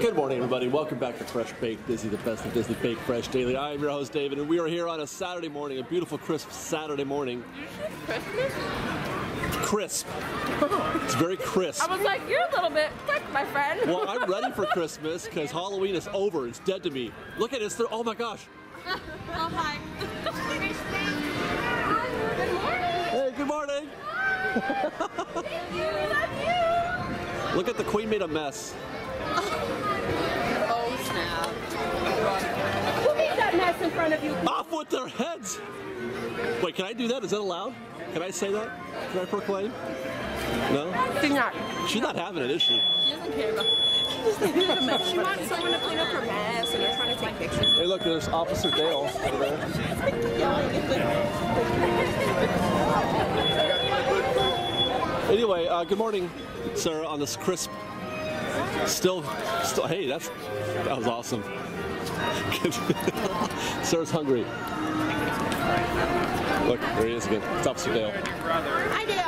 Good morning, everybody. Welcome back to Fresh Baked Disney, the best of Disney Baked Fresh Daily. I am your host, David, and we are here on a Saturday morning, a beautiful, crisp Saturday morning. Did you say Christmas? Crisp. It's very crisp. I was like, you're a little bit quick, my friend. Well, I'm ready for Christmas because Halloween is over. It's dead to me. Look at it. It's oh, my gosh. Oh, hi. Good morning. Hi. Good morning. Thank you. We love you. Look at the Queen made a mess. Oh, snap. Who made that mess in front of you? Off with their heads! Wait, can I do that? Is that allowed? Can I say that? Can I proclaim? No? She's not. She's not having it, is she? She doesn't care about it. She wants someone to clean up her mess and they're trying to take pictures. Hey, look, there's Officer Dale over there. She's like yelling at them. Anyway, good morning, Sarah, on this crisp. Still, hey, that was awesome. Sarah's hungry. Look, there he is again. It's Officer Dale. Hi, Dale.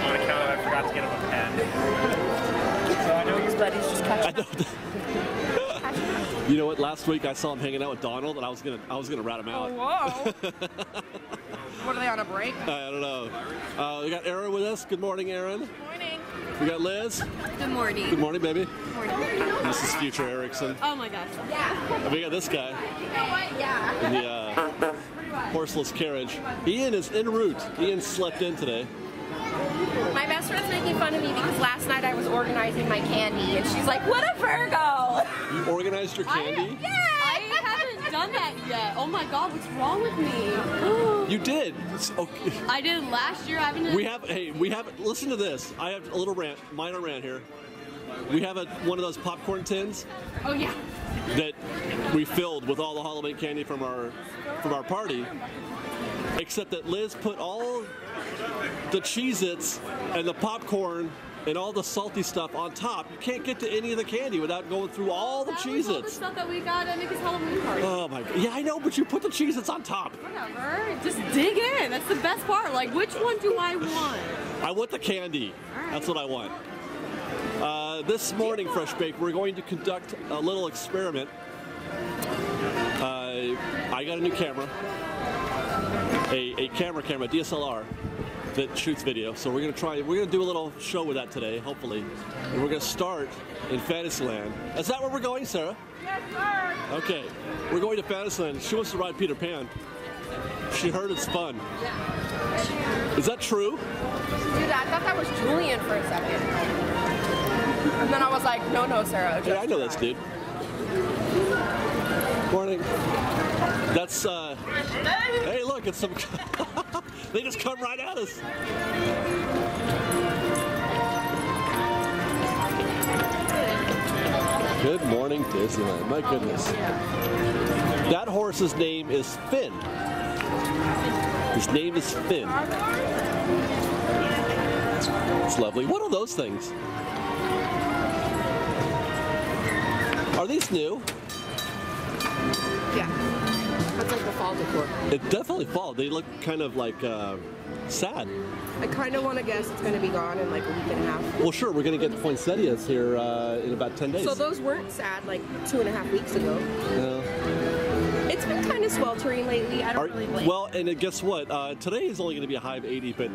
On the counter, I forgot to get him a pen. So I know his buddies just catching up. You know what? Last week I saw him hanging out with Donald, and I was gonna rat him out. Oh, whoa. What, are they on a break? I don't know. We got Erin with us. Good morning, Erin. Good morning. We got Liz. Good morning. Good morning, baby. Good morning. This is future Erickson. Oh my gosh. Yeah. And we got this guy. You know what? Yeah. In the horseless carriage. Ian is en route. Ian slept in today. My best friend's making fun of me because last night I was organizing my candy and she's like, what a Virgo! You organized your candy? Yeah. Done that yet. Oh my god, what's wrong with me? You did. It's okay. I did last year. I haven't done. We have listen to this. I have a little rant, minor rant here. We have one of those popcorn tins. Oh yeah. That we filled with all the Halloween candy from our party. Except that Liz put all the Cheez-Its and the popcorn and all the salty stuff on top. You can't get to any of the candy without going through all the Cheez-Its. All the stuff that we got at Mickey's Halloween party. Oh my god. Yeah, I know, but you put the Cheez-Its on top. Whatever. Just dig in. That's the best part. Like, which one do I want? I want the candy. Right. That's what I want. This morning, Fresh Bake, we're going to conduct a little experiment. I got a new camera. A camera, DSLR. That shoots video, so we're gonna do a little show with that today, hopefully. And we're gonna start in Fantasyland. Is that where we're going, Sarah? Yes, sir. Okay, we're going to Fantasyland. She wants to ride Peter Pan. She heard it's fun. Yeah. Is that true? Dude, I thought that was Julian for a second. And then I was like, no, no, Sarah. Yeah, I know this dude. Morning. That's, hey, look, it's some... They just come right at us. Good morning, Disneyland. My goodness. That horse's name is Finn. His name is Finn. It's lovely. What are those things? Are these new? Yeah. That's like the fall decor. It definitely fall. They look kind of like sad. I kind of want to guess it's going to be gone in like a week and a half. Well, sure. We're going to get the poinsettias here in about 10 days. So those weren't sad like 2.5 weeks ago. No. It's been kind of sweltering lately. I don't really blame. Well, and guess what? Today is only going to be a high of 80, but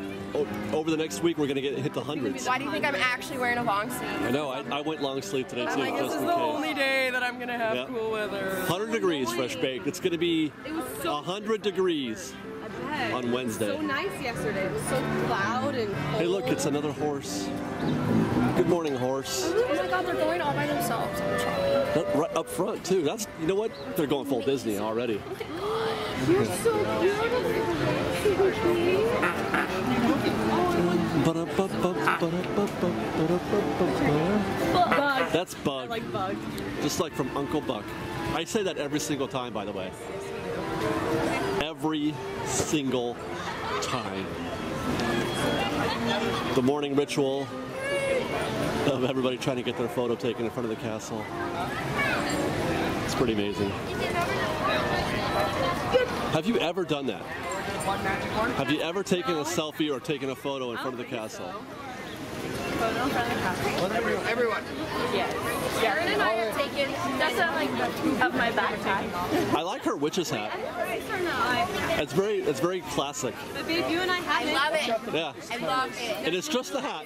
over the next week we're going to hit the hundreds. Why do you think I'm actually wearing a long sleeve? I know. I went long sleeve today too. Like, this is the only day that I'm going to have cool weather. 100 degrees, Fresh Baked. It's going to be 100 degrees on Wednesday. It was so nice yesterday. It was so loud and cold. Hey, look, it's another horse. Good morning, horse. Oh my god, they're going all by themselves. Right up front, too. That's, you know what? They're going full Disney already. You're so beautiful. Bug. That's Bug. I like Bug. Just like from Uncle Buck. I say that every single time, by the way. Every single time. The morning ritual. Of everybody trying to get their photo taken in front of the castle. It's pretty amazing. Have you ever done that? Have you ever taken a selfie or taken a photo in front of the castle? photo in front of the house. Everyone. Yes. Karen and I have taken that's of my backpack. I like her witch's hat. It's very classic. But babe, you and I have it. I love it. Yeah. I love it. It is just the hat.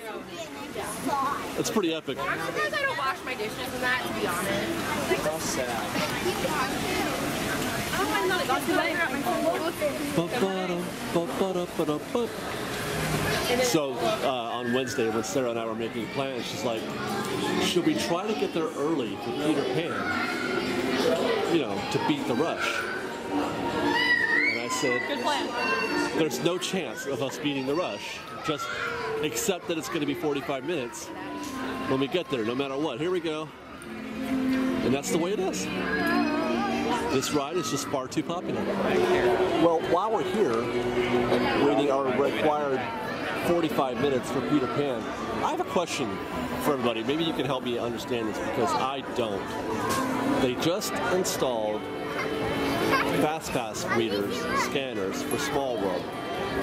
It's pretty epic. I'm surprised I don't wash my dishes and that, to be honest. All set out. So on Wednesday, when Sarah and I were making plans, she's like, should we try to get there early for Peter Pan, you know, to beat the rush? And I said, good plan. There's no chance of us beating the rush, just accept that it's going to be 45 minutes when we get there, no matter what. Here we go. And that's the way it is. This ride is just far too popular. Well, while we're here, waiting our required 45 minutes for Peter Pan, I have a question for everybody. Maybe you can help me understand this because I don't. They just installed FastPass readers, scanners for Small World,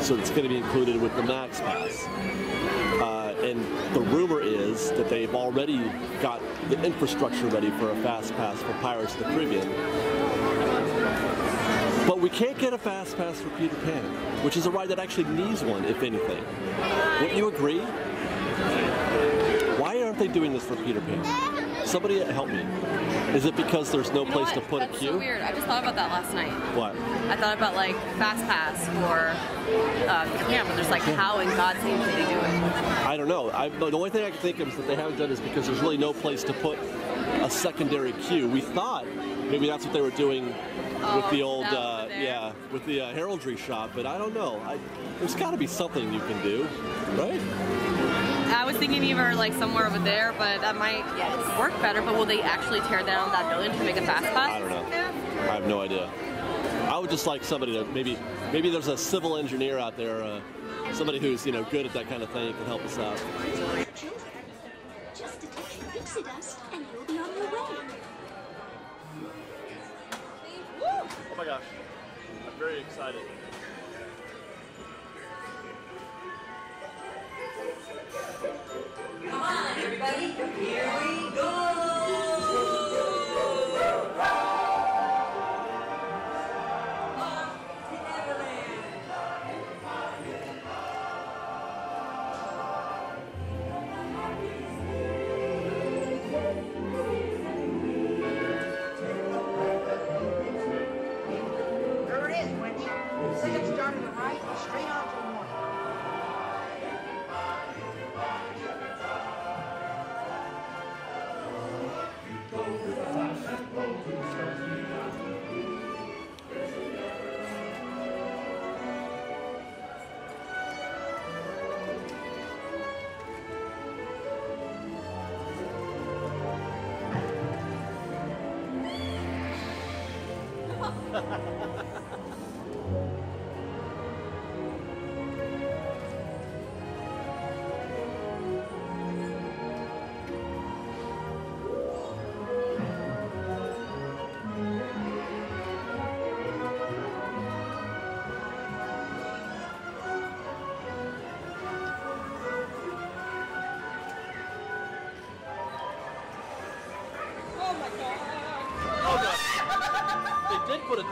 so it's going to be included with the Max Pass. And the rumor is that they've already got the infrastructure ready for a fast pass for Pirates of the Caribbean. But we can't get a fast pass for Peter Pan, which is a ride that actually needs one, if anything. Wouldn't you agree? Why aren't they doing this for Peter Pan? Somebody help me. Is it because there's no place to put a queue? That's so weird. I just thought about that last night. What? I thought about like fast pass for Peter Pan, but there's like how in God's name did they do it? I don't know. The only thing I can think of is that they haven't done is because there's really no place to put a secondary queue. We thought maybe that's what they were doing with the old with the heraldry shop, but I don't know. There's got to be something you can do, right? I was thinking either like somewhere over there, but that might work better. But will they actually tear down that building to make a fast pass? I don't know. I have no idea. I would just like somebody to maybe there's a civil engineer out there, somebody who's good at that kind of thing and can help us out. Just a touch of pixie dust and you'll be on your way. Oh my gosh! I'm very excited. Come on, everybody! Here we go!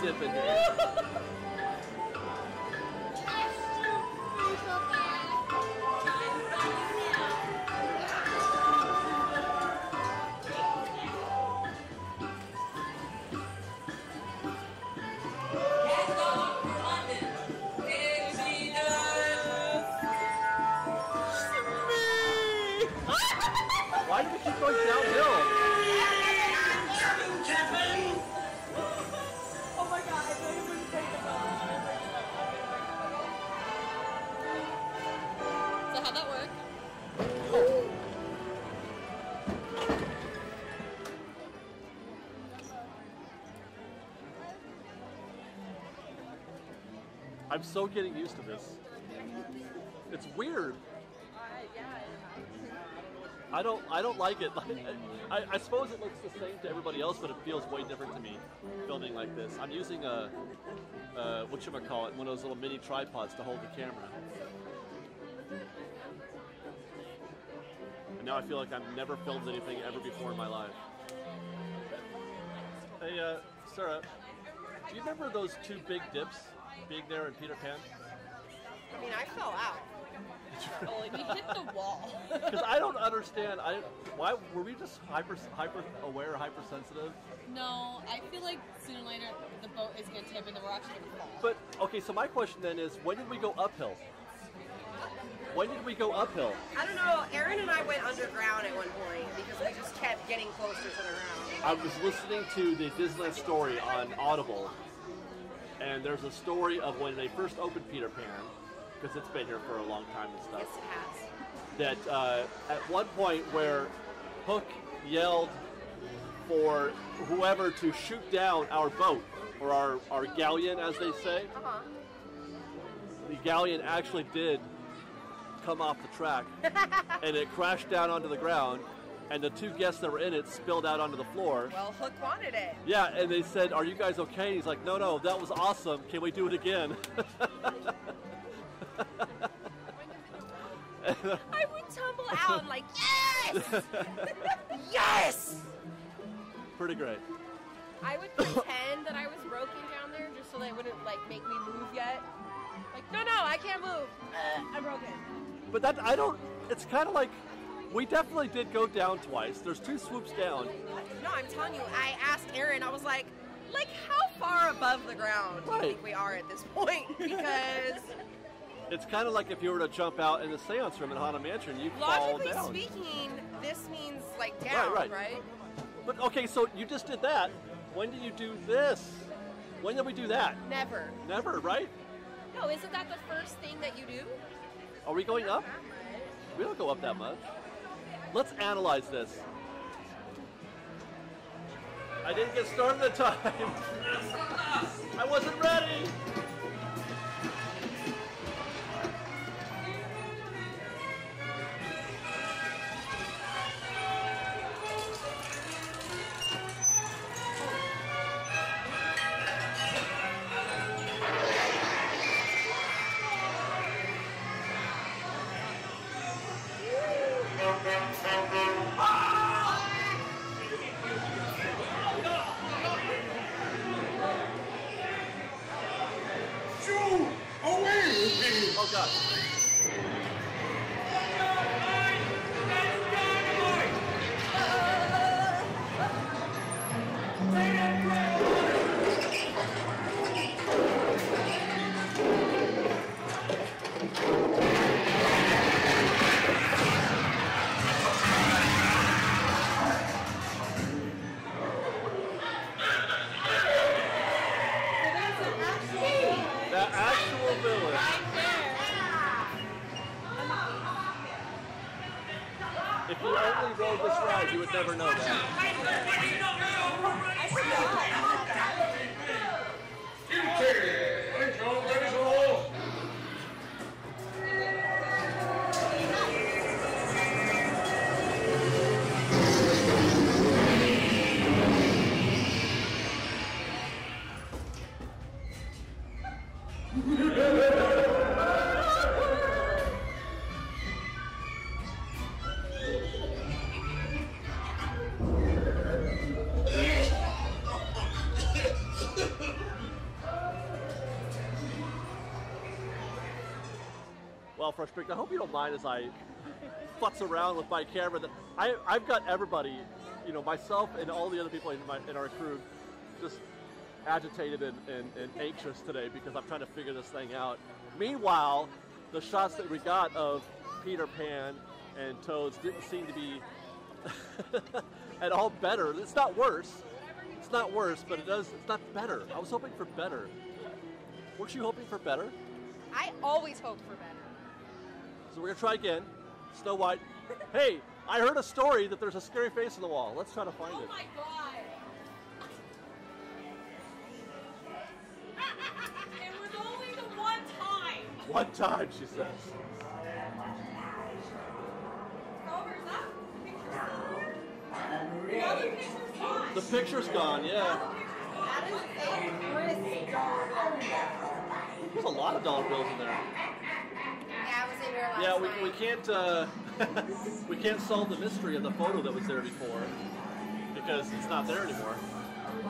Dip in here. Why do we keep going downhill? I'm so getting used to this. It's weird. I don't like it. I suppose it looks the same to everybody else, but it feels way different to me filming like this. I'm using a whatchamacallit, one of those little mini tripods to hold the camera. now I feel like I've never filmed anything ever before in my life. Hey, Sarah, do you remember those two big dips being there in Peter Pan? I mean, I fell out. Oh, we hit the wall. Because I don't understand. Why were we just hyper aware, hypersensitive? No, I feel like sooner or later the boat is going to tip and then we're actually going to fall. But okay, so my question then is, when did we go uphill? When did we go uphill? I don't know. Aaron and I went underground at one point because we just kept getting closer to the ground. I was listening to the Disneyland Story on Audible, and there's a story of when they first opened Peter Pan, because it's been here for a long time and stuff. Yes, it has. That at one point where Hook yelled for whoever to shoot down our boat, or our galleon, as they say. The galleon actually did come off the track, and it crashed down onto the ground, and the two guests that were in it spilled out onto the floor. Well, Hook wanted it. Yeah, and they said, "Are you guys okay?" And he's like, "No, no, that was awesome. Can we do it again?" I would tumble out like, yes! Yes! Pretty great. I would pretend that I was broken down there just so they wouldn't like make me move yet. Like, no, no, I can't move. I'm broken. But that, I don't, it's kind of like, we definitely did go down twice. There's two swoops down. No, I'm telling you, I asked Aaron, I was like how far above the ground do you think we are at this point? Because it's kind of like if you were to jump out in the seance room in Haunted Mansion, you'd fall down. Logically speaking, this means like down, right? But okay, so you just did that. When did you do this? When did we do that? Never. Never, right? No, isn't that the first thing that you do? Are we going up? We don't go up that much. Let's analyze this. I didn't get started in time. I wasn't ready. Oh God. If you only rode this ride, you would never know that. Fresh Baked. I hope you don't mind as I futz around with my camera. That I've got everybody, you know, myself and all the other people in our crew, just agitated and anxious today because I'm trying to figure this thing out. Meanwhile, the shots that we got of Peter Pan and Toads didn't seem to be at all better. It's not worse. It's not worse, but it's not better. I was hoping for better. Weren't you hoping for better? I always hoped for better. So we're going to try again. Snow White. Hey, I heard a story that there's a scary face on the wall. Let's try to find it. Oh my God. It was only the one time. One time, she says. Cover's up. The picture's gone, yeah. That is a crisp dollar bill. There's a lot of dollar bills in there. Yeah, I was in there last night. Yeah, we can't solve the mystery of the photo that was there before because it's not there anymore. All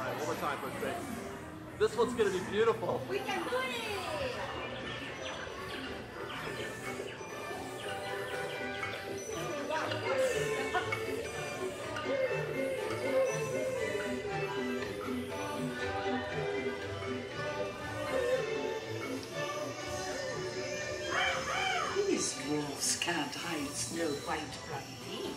right, one more time, Fresh Baked. This one's gonna be beautiful. We can do it. These dwarves can't hide Snow White from me.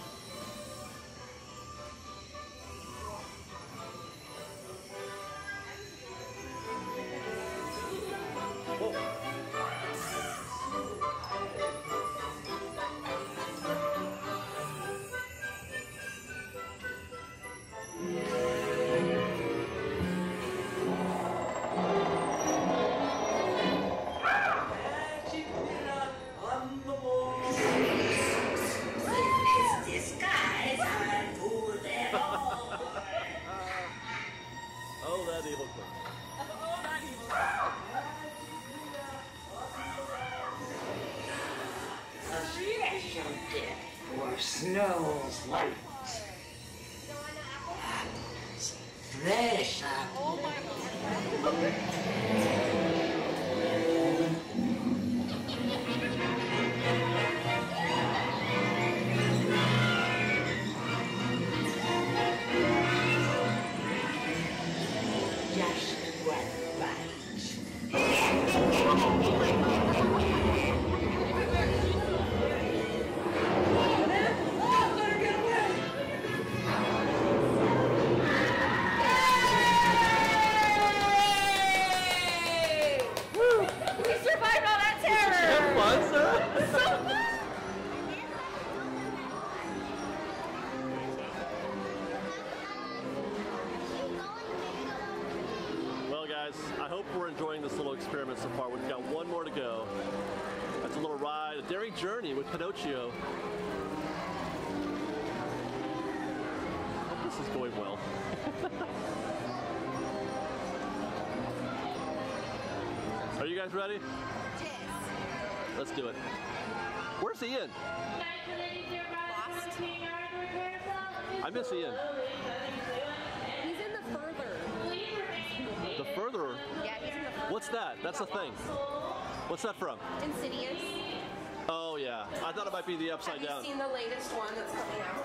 Snow's White. Fresh up. Oh my God. Just one bite. Well guys, I hope we're enjoying this little experiment so far. We've got one more to go. That's a little ride, a daring journey with Pinocchio. I hope this is going well. Are you guys ready? Yes. Let's do it. Where's Ian? Lost. I miss Ian. He's in the further. The further? Yeah, he's in the further. What's that? That's a thing. What's that from? Insidious. Oh yeah, I thought it might be the upside down. Have you seen the latest one that's coming out?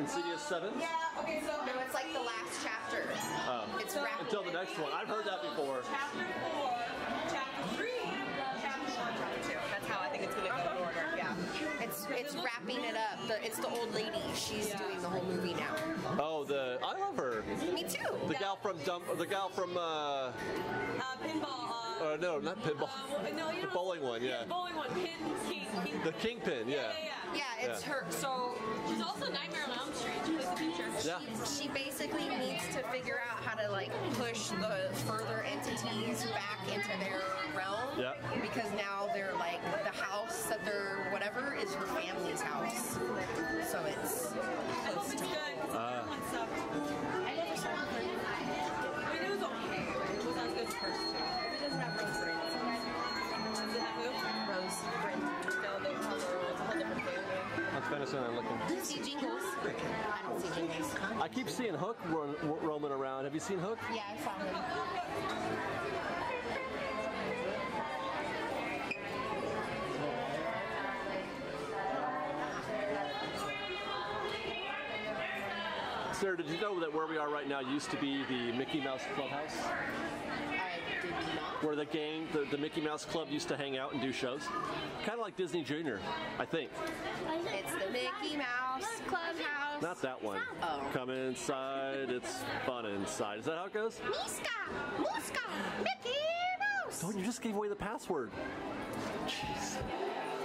Insidious 7? Yeah, okay, so no, it's like the last chapter. Oh. It's wrapped until the next one. I've heard that before. Chapter 4, chapter 3. That's how I think it's going to go in order. Yeah, it's wrapping it up. It's the old lady. She's doing the whole movie now. Oh, I love her. Me too. The gal from pinball. No, not pinball. The bowling one. Yeah. The bowling one. Kingpin. The Kingpin. Yeah. Yeah, it's her. So she's also Nightmare on Elm Street. She plays the future. Yeah. She basically needs to figure out how to like push the further entities back into their realm. Yeah. Because now they're like the house that they're whatever is her family's house, so it's. I hope it's good. I never saw it. I mean, it was okay. It was on good first. It doesn't have rose friends. Does it have who? Rose friends. No, they color. It's a whole different family. That's Fantasyland looking. Do you see Jingles? I don't see Jingles. I keep seeing Hook roaming around. Have you seen Hook? Yeah, I saw him. Sarah, did you know that where we are right now used to be the Mickey Mouse Clubhouse? I did not. Where the gang, the Mickey Mouse Club used to hang out and do shows. Kind of like Disney Junior, I think. It's the Mickey Mouse Clubhouse. Not that one. Oh. Come inside, it's fun inside. Is that how it goes? Miska! Muska! Mickey Mouse! Don't you just gave away the password. Jeez.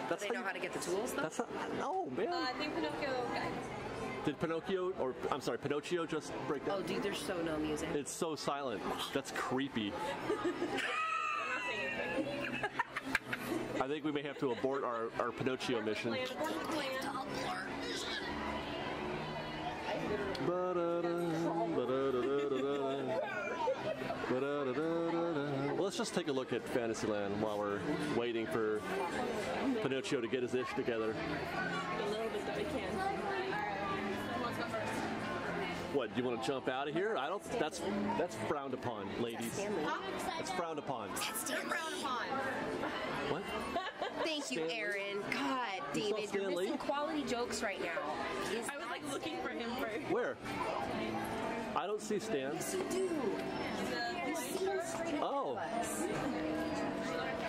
That's do they know how to get the tools, though? That's not, no, man. I think Pinocchio guys. Did Pinocchio, or I'm sorry, Pinocchio just break down? Oh, dude, there's so no music. It's so silent. That's creepy. I think we may have to abort our Pinocchio mission. Well, let's just take a look at Fantasyland while we're waiting for Pinocchio to get his ish together. A little bit that I can. Who wants to go first? What, do you want to jump out of here? I don't, that's frowned upon, ladies. That's frowned upon. That's frowned upon. What? Thank you, Aaron. God, David, you're missing quality jokes right now. I was like looking for him first. Where? I don't see Stan. Yes, you do. Oh.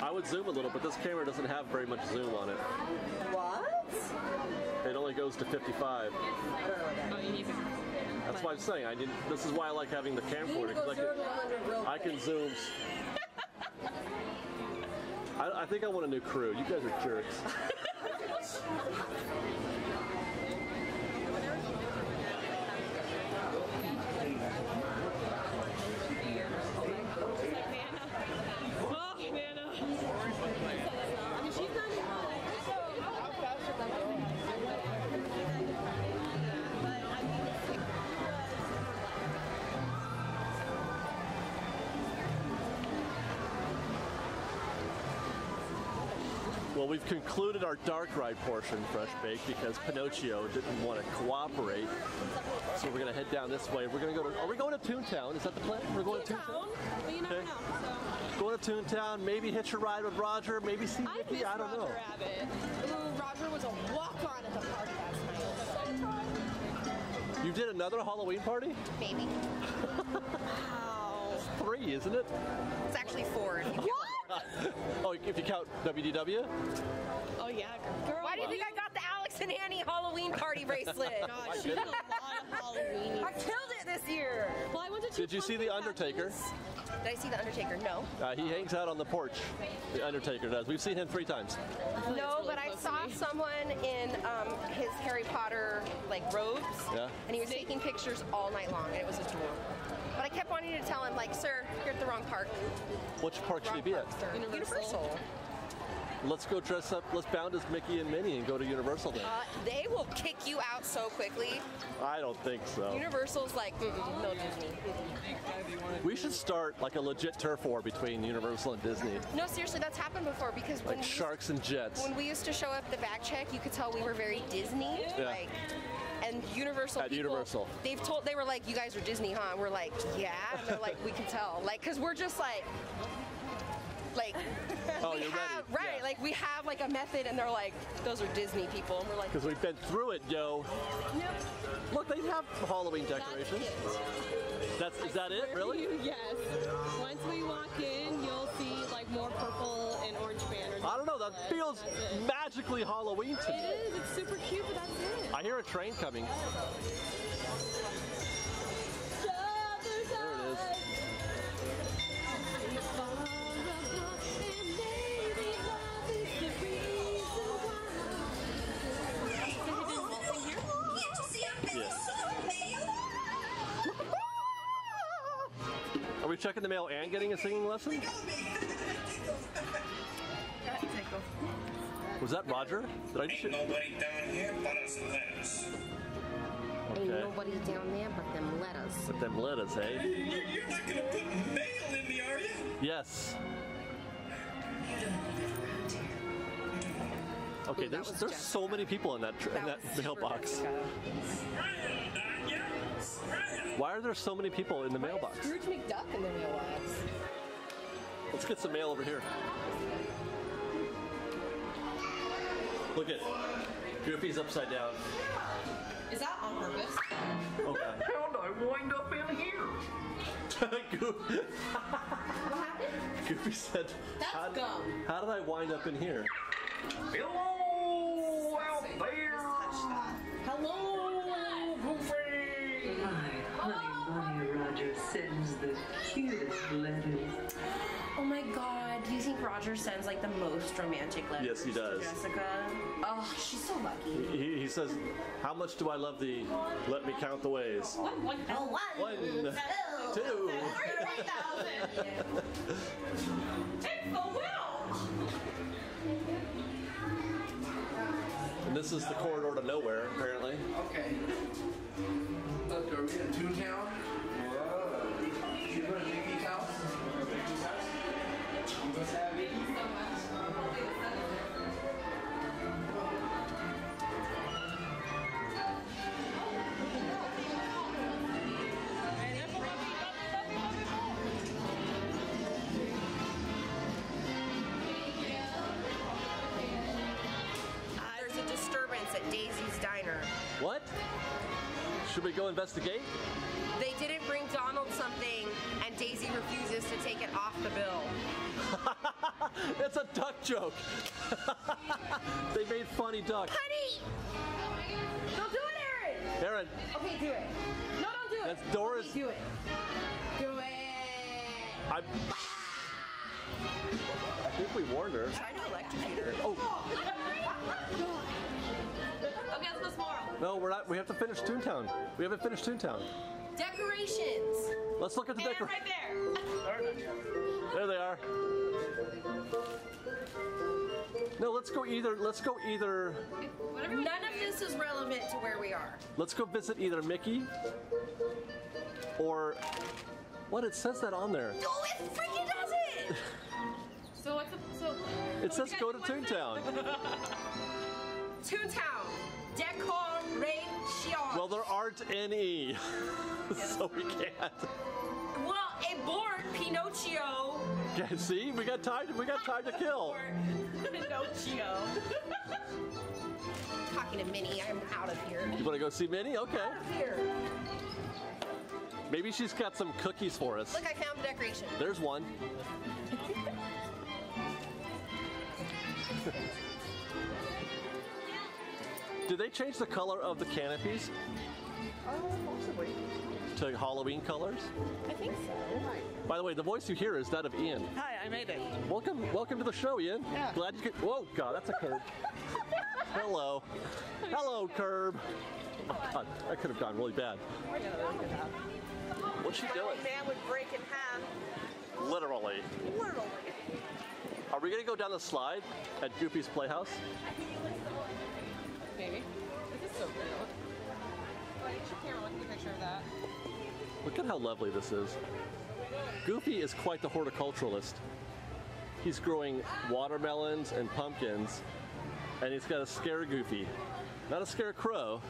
I would zoom a little, but this camera doesn't have very much zoom on it. What? It only goes to 55. Oh, you need to. That's why I'm saying I didn't. This is why I like having the camcorder. I can zoom. I think I want a new crew. You guys are jerks. Well, we've concluded our dark ride portion, Fresh Bake, because Pinocchio didn't want to cooperate. So we're gonna head down this way. We're gonna go to. Are we going to Toontown? Is that the plan? We're going to Toontown. Well, you never know. So. Going to Toontown. Maybe hitch a ride with Roger. Maybe see Mickey. I don't know. Rabbit. Ooh, Roger was a walk-on at the party last night. You did another Halloween party? Maybe. Wow. It's 3, isn't it? It's actually 4. What? Oh, if you count WDW? Oh, yeah. Girl, why do you think I got the Alex and Annie Halloween party bracelet? Gosh, she did a lot of Halloween. I killed it this year. Well, I went to Did you see The Undertaker? Did I see The Undertaker? No. He hangs out on the porch. The Undertaker does. We've seen him 3 times. No, but I saw someone in his Harry Potter like robes, and he was taking pictures all night long, and it was adorable. But I kept wanting to tell him, like, sir, you're at the wrong park. Which park should he be at? Universal. Let's go dress up. Let's bound as Mickey and Minnie and go to Universal then. They will kick you out so quickly. I don't think so. Universal's like, no Disney. We should start like a legit turf war between Universal and Disney. No, seriously, that's happened before because like sharks and jets. When we used to show up the back check, you could tell we were very Disney. Yeah. Like, and Universal at people, Universal, they've told, they were like, you guys are Disney, huh? And we're like, yeah. And they're like, we can tell, like, because we're just like, oh, we have, ready. Right, yeah. Like, we have like a method, and they're like, those are Disney people, and we're like, because we've been through it, yo. Yep. Look, they have Halloween decorations. That's is that it, really? You, yes. Once we walk in, you'll see like more purple and orange banners. I don't know. That feels magically Halloween to me. It is. It's super cute, but that's it. I hear a train coming. There it is. Are we checking the mail and getting a singing lesson? Was that Roger? Did I just Ain't nobody down here but us letters. Okay. Ain't nobody down there but them letters. But them letters, eh? You're not going to put mail in me, are you? Yes. Okay, ooh, there's so many people in that mailbox. Why are there so many people in the mailbox? Scrooge McDuck in the mailbox. Let's get some mail over here. Look at Goofy's upside down. Is that on purpose? Oh God. How'd I wind up in here? Goofy. What happened? Goofy said, that's gum. How did I wind up in here? Hello out there. Hello, Goofy. My honey bunny Roger sends the cutest letters. Oh my God, do you think Roger sends like the most romantic letters? Yes, he does. To Jessica. Oh, she's so lucky. He says, how much do I love thee? Let me count the ways. One, two. 3,000. Take the will. And this is the corridor to nowhere, apparently. Okay. Look, are we in Toontown? Whoa. You go to Mickey's house? Should we go investigate? They didn't bring Donald something, and Daisy refuses to take it off the bill. That's a duck joke. They made funny duck. Honey! Don't do it, Aaron! Aaron. Okay, do it. No, don't do it. That's Doris. Okay, do it. Do it. I think we warned her. Try to electrocute her. Oh. Okay, let's go tomorrow. No, we're not. We have to finish Toontown. We haven't finished Toontown. Decorations. Let's look at the decorations. Right there. There they are. No, let's go either. Let's go either. None of this is relevant to where we are. Let's go visit either Mickey or what? It says that on there. No, it freaking doesn't. So what's the? So it says go to Toontown. Toontown decoration. Well, there aren't any, so we can't. Well, a board, Pinocchio. Okay, see, we got time to kill. Pinocchio. Talking to Minnie, I'm out of here. You want to go see Minnie? Okay. Out of here. Maybe she's got some cookies for us. Look, I found the decoration. There's one. Did they change the color of the canopies? Oh, possibly. To Halloween colors? I think so. By the way, the voice you hear is that of Ian. Hi, I made it. Welcome to the show, Ian. Yeah. Glad you could. Whoa, God, that's a curb. Hello. Hello, curb. Oh, God, that could have gone really bad. What's she doing? Man would break in half. Literally. Literally. Are we gonna go down the slide at Goofy's Playhouse? Maybe. This is so cool. Why didn't your camera look at a picture of that? Look at how lovely this is. Goofy is quite the horticulturalist. He's growing watermelons and pumpkins, and he's got a scare Goofy. Not a scare crow,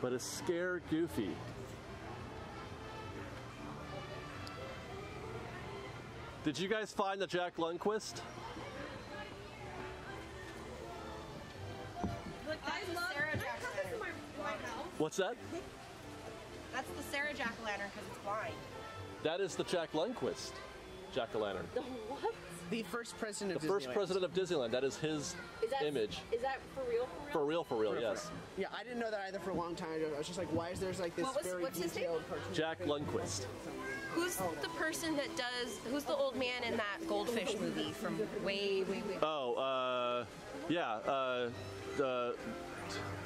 but a scare Goofy. Did you guys find the Jack Lindquist? What's that? That's the Sarah jack-o'-lantern because it's blind. That is the Jack Lindquist jack-o'-lantern. What? The first president of Disneyland. The first president of Disneyland. That is his image. Is that for real? For real, yes. Yeah, I didn't know that either for a long time. I was just like, why is there like this very detailed cartoon? Jack Lindquist. Who's the person that does, who's the old man in that goldfish movie from way, way, way? Oh, yeah,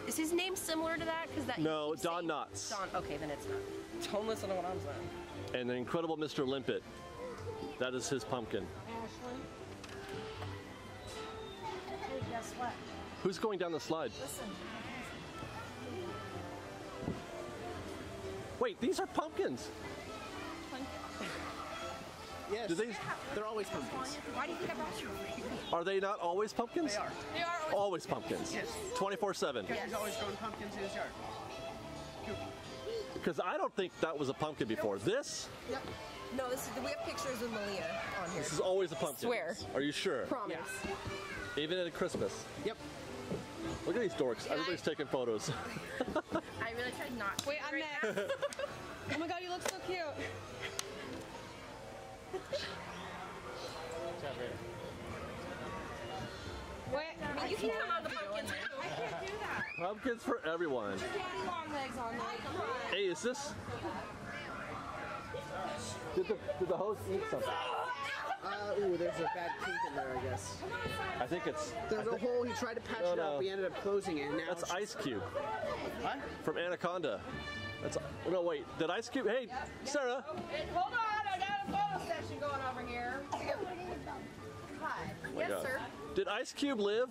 is his name similar to that? Because that no, Don Knotts. Don, okay, then it's not. Don't listen to what I'm saying. And the Incredible Mr. Limpet. That is his pumpkin. Ashley. Hey, guess what? Who's going down the slide? Listen. Wait, these are pumpkins. Yes. Do they, they're always pumpkins. Why do you think I brought you? Are they not always pumpkins? They are. They are always pumpkins. Yes. 24/7. Because he's always growing pumpkins in his yard. Because I don't think that was a pumpkin before. Nope. This? Yep. No, this is, we have pictures of Malia on here. This is always a pumpkin. I swear. Are you sure? Promise. Yeah. Even at Christmas. Yep. Look at these dorks. Everybody's taking photos. I really tried not to. Wait, I'm next. Oh my God, you look so cute. Wait, you can come on the pumpkins. I can't do that. Pumpkins for everyone. Put your daddy long legs on there. Hey, is this? Did the host eat something? Ooh, there's a bad kink in there, I guess. I think it's. There's a hole. He tried to patch it up. We ended up closing it. Now that's Ice Cube. What? From Anaconda. That's. No, wait. Did Ice Cube? Hey, yep. Sarah. Oh, hold on. Photo session going over here. Hi. Oh yes, God. Sir. Did Ice Cube live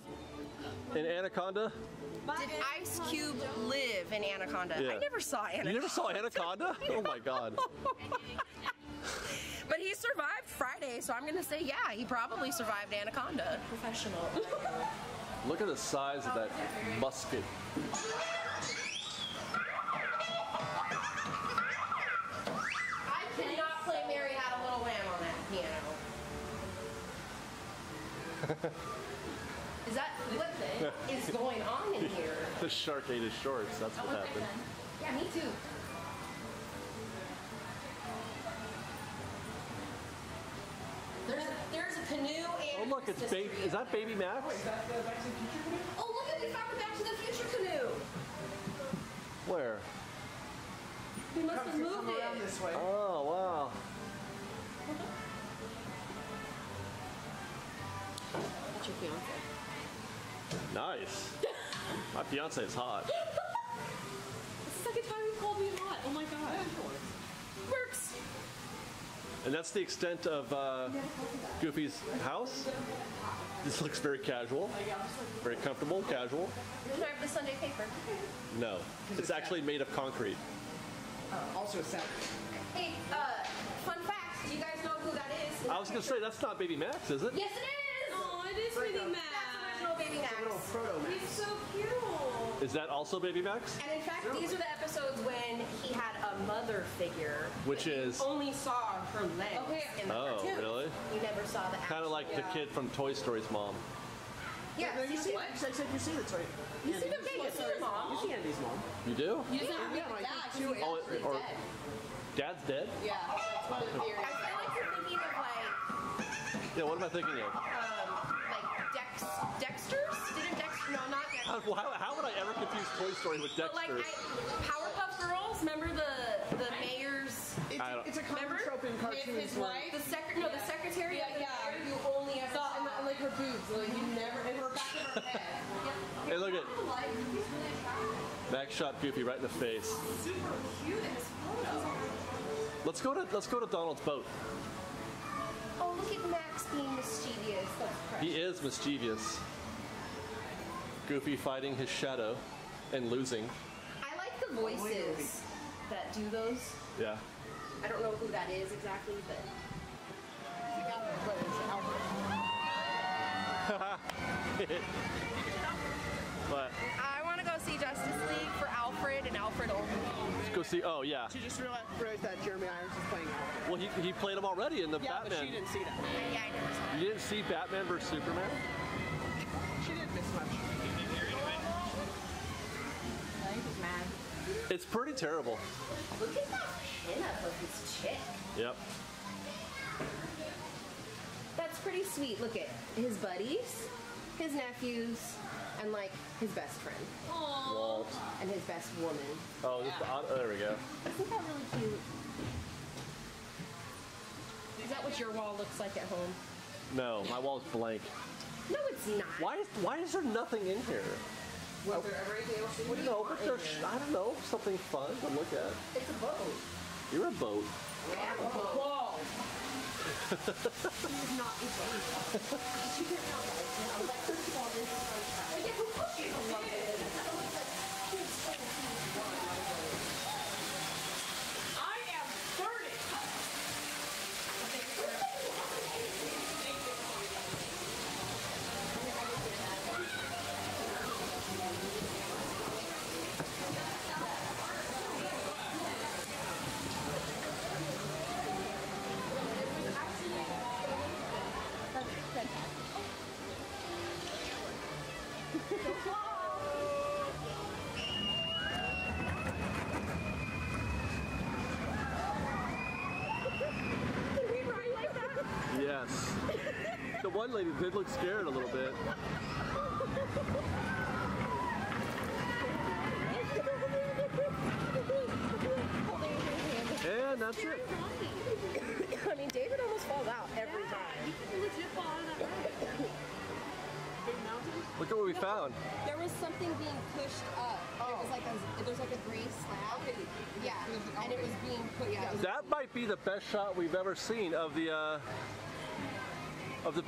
in Anaconda? Did Ice Cube live in Anaconda? Yeah. I never saw Anaconda. You never saw Anaconda? Oh my God. But he survived Friday, so I'm gonna say yeah, he probably survived Anaconda. Professional. Look at the size of that musket. Is that what is going on in here? The shark ate his shorts. That's what happened. Yeah, me too. There's a canoe and... Oh, look, it's baby. Is that baby Max? Wait, is that the Back to the Future canoe? Oh, look, we found the Back to the Future canoe. Where? We must have moved it. Around this way. Oh, wow. That's your fiance. Nice. My fiance is hot. It's the second time you called me hot. Oh, my God. Yeah. Works. And that's the extent of Goofy's house. This looks very casual, very comfortable, casual. You don't have the Sunday paper. No, it's actually made of concrete. Also a sound. Hey, fun fact, do you guys know who that is? I was going to say, that's not Baby Max, is it? Yes, it is! Oh, it is Baby Max. That's original Baby Max. It's a little proto Max. He's so cute. Is that also Baby Max? And in fact, these are the episodes when he had a mother figure. Which is? Only saw her legs in the cartoon. Really? You never saw the actual. Kind of like the kid from Toy Story's mom. Yeah, no, you see what? Except you see the toy. You see the baby. You see your mom. You see Andy's mom. You do? You see Andy's mom. Or Dad's dead? Yeah, that's one of the theories. I feel like you're thinking of like... Yeah, what am I thinking of? Like Dexter's? Didn't Dexter... No, not Dexter. How would I ever confuse Toy Story with Dexter's? But like, Powerpuff Girls? Remember the mayor's... It's a common trope in cartoons. His wife? The secretary of the mayor you only ever saw. And like her boobs. Like, you never... Hey, look at Max shot Goofy right in the face. Super cute as photo. Let's go to Donald's boat. Oh, look at Max being mischievous. That's precious. He is mischievous. Goofy fighting his shadow and losing. I like the voices that do those. Yeah. I don't know who that is exactly, but. But I want to go see Justice League for Alfred and Alfred Olsen. Let's go see. Oh yeah. She just realized that Jeremy Irons is playing Alfred. Well, he played him already in the Batman. Yeah, but she didn't see that. Yeah, I never saw that. You didn't see Batman vs Superman? She didn't miss much. I think he's mad. It's pretty terrible. Look at that pinup of his chick. Yep. That's pretty sweet. Look at his buddies, his nephews, and like his best friend. Aww. Walt. And his best woman. Oh, yeah. There we go. Isn't that really cute? Is that what your wall looks like at home? No, my wall's blank. No, it's not. Why is there nothing in here? Was there ever anything else in here? No, but there's, I don't know, something fun to look at. It's a boat. You're a boat. I am a boat. Whoa. She is not a boat. She did not like it. I was like, first of all, this is so sad. But yeah, who pushed you? I love it. I was like, she was so cute. I am 30. Did we ride like that? Yes. The one lady did look scared a little bit. And that's it. I mean, David almost falls out every time. He can legit fall out of that ride. Big mountain? Look at what we found. There was something being pushed up. Oh. It was like there's like a gray slab. Yeah, and it was being pushed up. That might be the best shot we've ever seen of the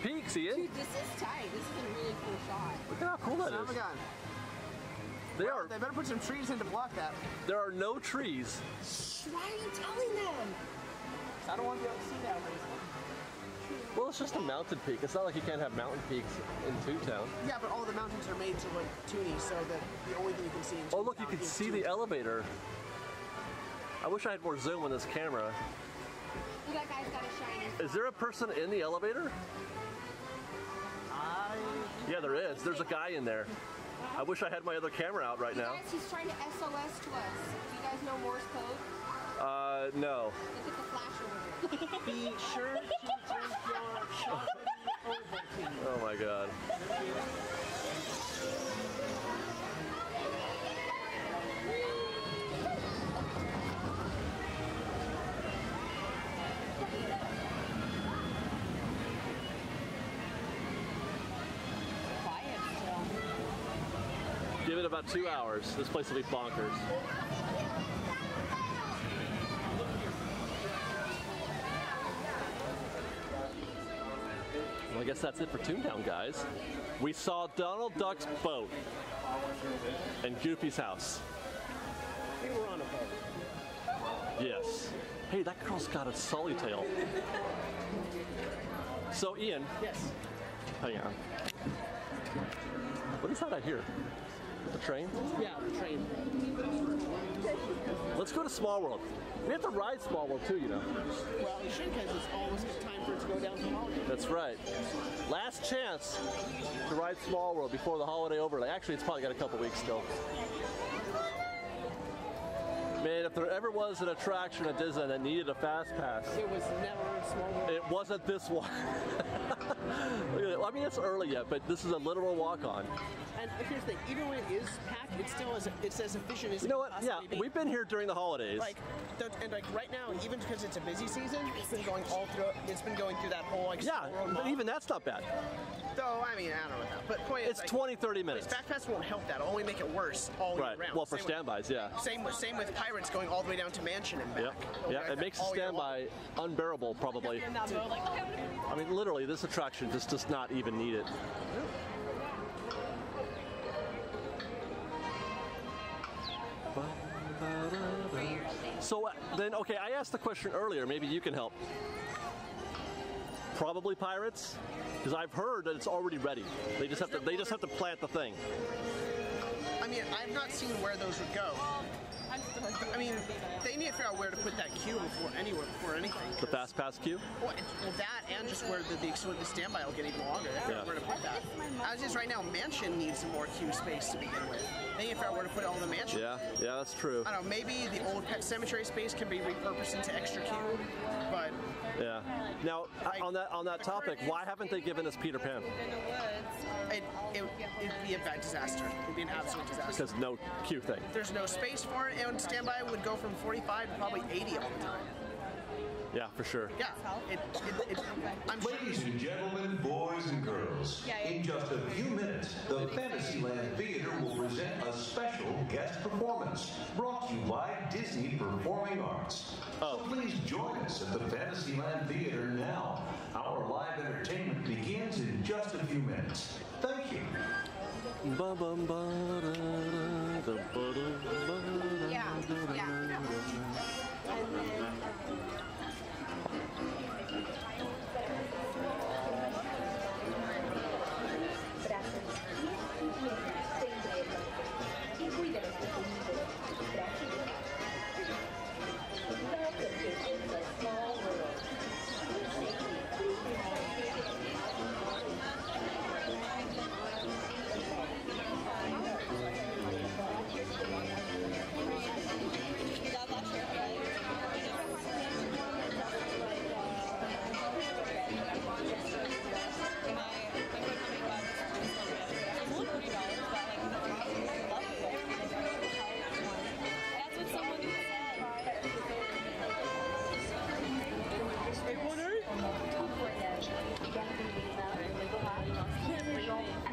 peaks, Ian. Dude, this is tight. This is a really cool shot. Look at how cool that is. They better put some trees in to block that. There are no trees. Shh, why are you telling them? I don't want to be able to see that reason. Well, it's just a mountain peak. It's not like you can't have mountain peaks in Toontown. Yeah, but all the mountains are made to look toony, so that the only thing you can see in Toontown. Oh, look, you can see the elevator. I wish I had more zoom on this camera. That guy's got a shiny. Is there a person in the elevator? Yeah, there is. There's a guy in there. I wish I had my other camera out right now. Guys, he's trying to SOS to us. Do you guys know Morse code? No. Look at the flash over here. Be sure to drink your chocolate Ovaltine. Oh my god. Give it about 2 hours. This place will be bonkers. Well, I guess that's it for Toontown, guys. We saw Donald Duck's boat and Goofy's house. We were on a boat. Yes. Hey, that girl's got a sully tail. So, Ian. Yes. Hang on. What is that I hear? The train? Yeah, the train. Let's go to Small World. We have to ride Small World too, you know. Well, you should, because it's almost time for it to go down to the holiday. That's right. Last chance to ride Small World before the holiday overlay. Actually, it's probably got a couple weeks still. Man, if there ever was an attraction at Disney that needed a fast pass, it was never Small World. It wasn't this one. I mean, it's early yet, but this is a literal walk-on. And here's the thing, even when it is packed, it still is, it's as efficient as it can possibly be. You know what? Yeah, we've been here during the holidays. Like, and like right now, even because it's a busy season, it's been going all through. It's been going through that whole like. Yeah, but even that's not bad. Though I mean, I don't know. But point it's like, 20-30 minutes. Fast Pass won't help that. It'll only make it worse all year round. Well, for standbys, yeah. Same with Pirates going all the way down to Mansion and back. Yep. Yeah, it makes the standby unbearable probably. I mean, literally, this attraction just does not even need it. So then, okay, I asked the question earlier, maybe you can help. Probably Pirates, because I've heard that it's already ready. They just have to plant the thing. I mean, I've not seen where those would go. I mean, they need to figure out where to put that queue before anything. The Fast Pass queue? Well, that and just where the standby will get even longer. They don't know where to put that. As is right now, Mansion needs some more queue space to begin with. They need to figure out where to put all the Mansion. Yeah, that's true. I don't know, maybe the old Pet Cemetery space can be repurposed into extra queue, but... Yeah. Now, like, on that topic, why haven't they given us Peter Pan? It'd be a bad disaster. It'd be an absolute disaster. Because no queue thing. There's no space for it, and standby would go from 45 to probably 80 all the time. Yeah, for sure. Yeah. Ladies and gentlemen, boys and girls, in just a few minutes, the Fantasyland Theater will present a special guest performance brought to you by Disney Performing Arts. So please join us at the Fantasyland Theater now. Our live entertainment begins in just a few minutes. Thank you.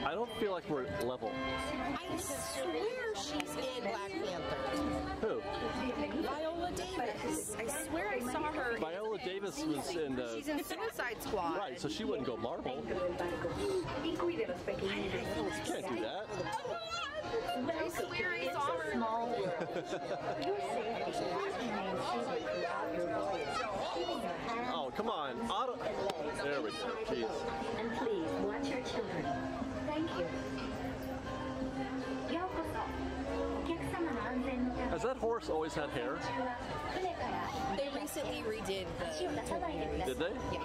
I don't feel like we're level. I swear she's in Black Panther. Who? Viola Davis. I swear I saw her. Viola Davis was in the... She's in Suicide Squad. Right, so she wouldn't go Marvel. You can't do that. I swear I saw her. Small world. Oh, come on. There we go. Jeez. And please watch your children. Thank you. Has that horse always had hair? They recently redid the... Did they? Yeah.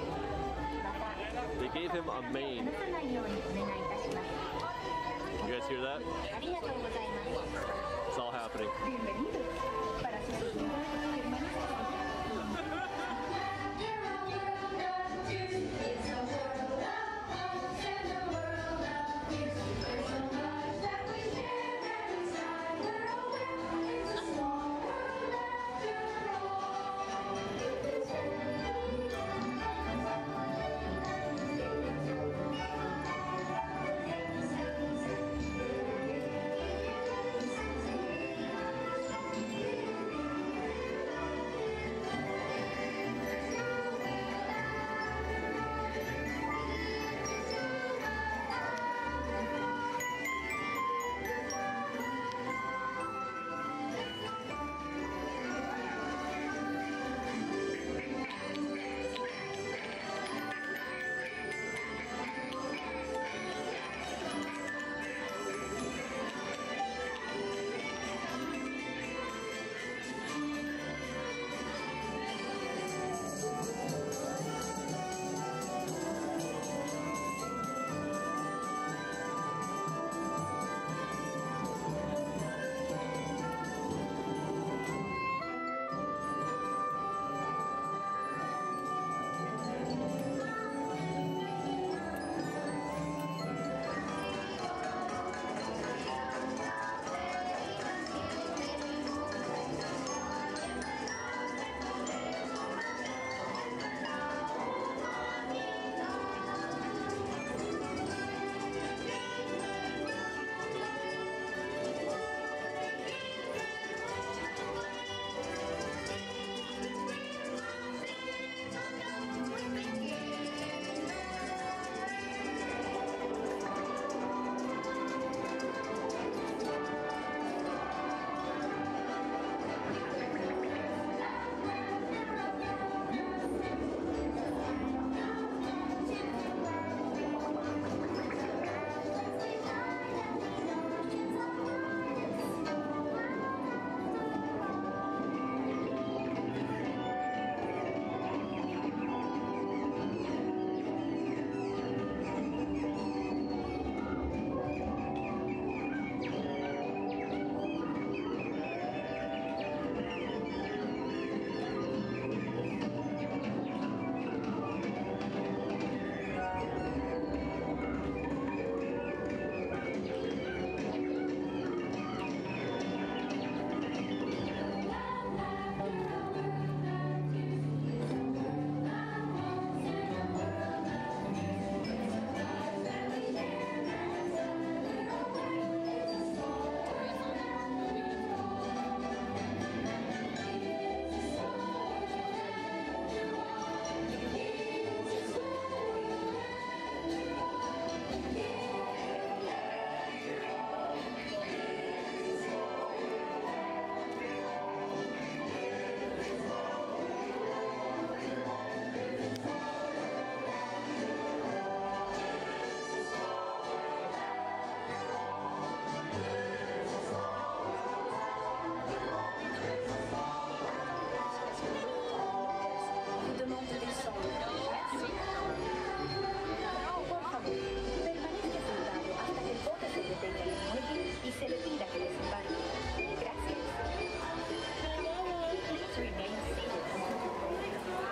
They gave him a mane. You guys hear that? It's all happening.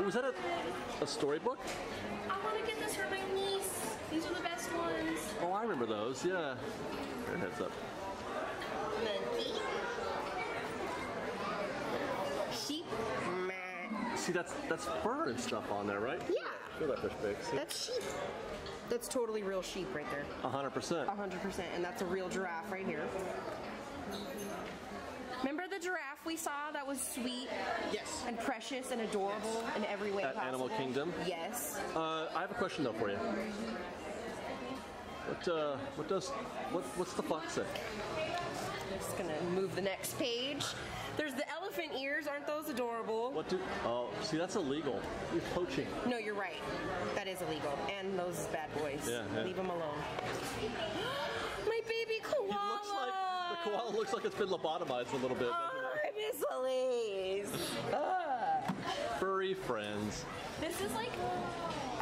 Was that a storybook? I want to get this for my niece. These are the best ones. Oh, I remember those, yeah. Her head's up. Monkey. Sheep. See, that's fur and stuff on there, right? Yeah. Feel that fish bake. See? That's sheep. That's totally real sheep right there. 100%. 100%. And that's a real giraffe right here. Remember the giraffe we saw that was sweet? Yes. And precious and adorable in every way possible? At Animal Kingdom? Yes. I have a question though for you. What's the fox say? I'm just gonna move the next page. There's the elephant ears, aren't those adorable? Oh, see, that's illegal. You're poaching. No, you're right. That is illegal. And those bad boys. Yeah. Leave them alone. My baby koala! He looks like... The koala looks like it's been lobotomized a little bit. Oh, I miss Elise. Furry friends. This is like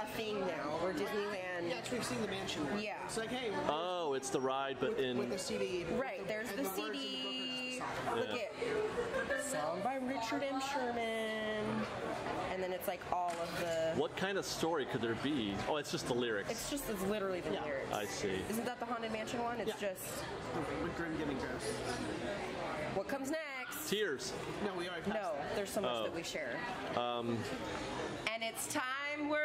a thing now, where Disneyland. Yeah, we've seen the mansion. Yeah. It's like, hey. Oh, Oh, it's the ride, but with the CD. Right, there's the CD. Look at song by Richard M. Sherman. And then it's like all of the... What kind of story could there be? Oh, it's just the lyrics. It's just, it's literally the lyrics. I see. Isn't that the Haunted Mansion one? It's just... With Grim Giving Ghosts. What comes next? Tears. No, we already passed that. There's so much that we share. And it's time we're...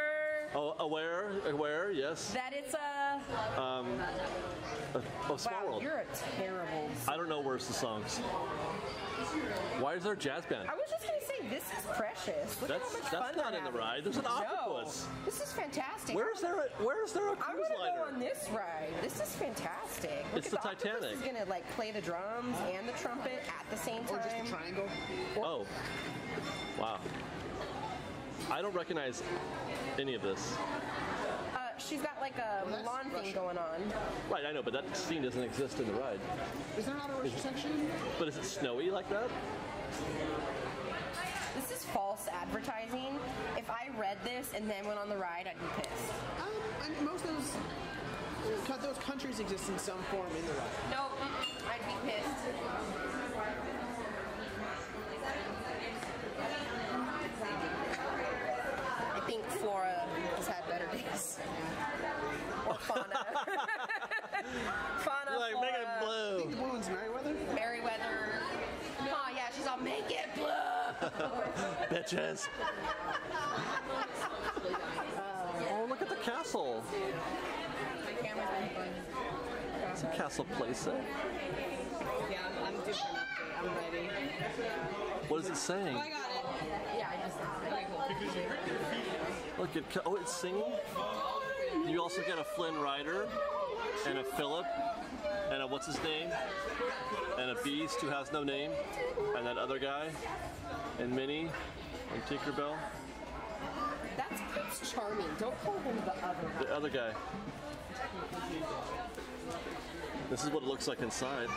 Oh, aware, yes. That it's a... Small World. You're a terrible... I don't know where's the songs. Why is there a jazz band? I was just going to say, this is precious. Look how much fun not in the ride. There's an octopus. This is fantastic. Where is there a cruise liner? I'm going to go on this ride. This is fantastic. Look, it's the Titanic. This is going to like play the drums and the trumpet at the same time. Or just a triangle. Oh. Wow. I don't recognize any of this. She's got like a Mulan thing going on. Right, I know, but that scene doesn't exist in the ride. Is there not a Russia section? But is it snowy like that? This is false advertising. If I read this and then went on the ride, I'd be pissed. And most of those countries exist in some form in the ride. No, I'd be pissed. I think Flora has had better days. Or Fauna. Fauna, like, make it blue. I think the woman's Merriweather? Merriweather. Oh, yeah, she's all, make it blue. Bitches. Oh, look at the castle. My camera's been fun. It's a castle playset. Yeah, I'm different. I'm ready. What is it saying? Oh, I got it. Yeah, I just look at it's singing. You also get a Flynn Rider and a Philip and a what's his name and a Beast who has no name and that other guy and Minnie and Tinkerbell. That's charming. Don't call him the other guy. The other guy. This is what it looks like inside.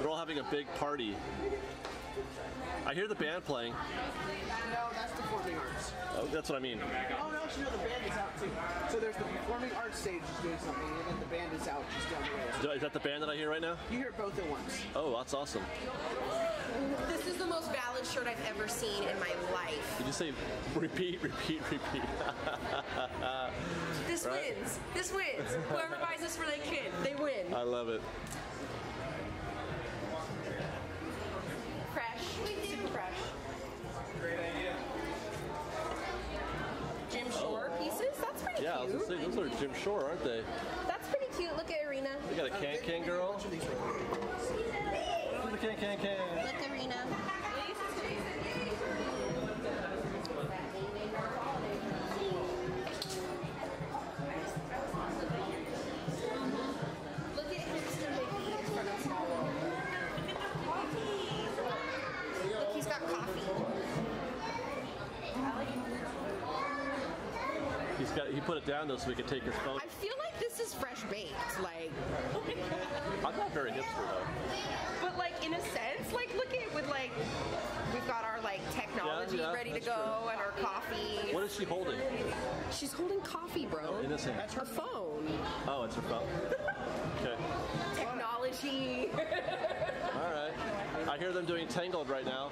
They're all having a big party. I hear the band playing. No, that's the performing arts. Oh, that's what I mean. Oh, no, actually, no, the band is out, too. So there's the performing arts stage just doing something, and then the band is out just down the way. Is that the band that I hear right now? You hear both at once. Oh, that's awesome. This is the most valid shirt I've ever seen in my life. Did you say repeat, repeat, repeat? This wins. This wins. Whoever buys this for their kid, they win. I love it. Fresh. Super fresh. Great idea. Jim Shore pieces? That's pretty cute. Yeah, I was gonna say, those are Jim Shore, aren't they? That's pretty cute. Look at Arena. We got a Can-Can girl. Look at the Can-Can. Look, Arena. He put it down though so we could take his phone. I feel like this is fresh baked. Like, I'm not very hipster though. But like in a sense, like look at it with like we've got our like technology ready to go and our coffee. What is she holding? She's holding coffee, bro. Oh, innocent. That's her phone. Oh, it's her phone. Okay. Technology. All right. I hear them doing Tangled right now.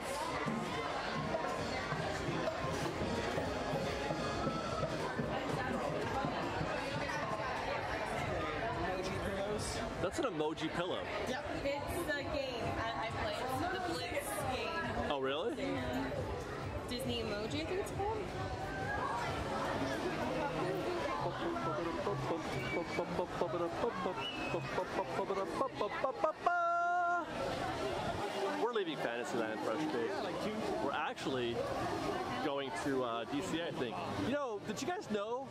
That's an emoji pillow. Yeah. It's the game I play. It's the Blitz game. Oh, really? Yeah. Disney Emoji, I think it's called. We're leaving Fantasyland Fresh Baked. Yeah, like we're actually going to DCA, I think. You know, did you guys know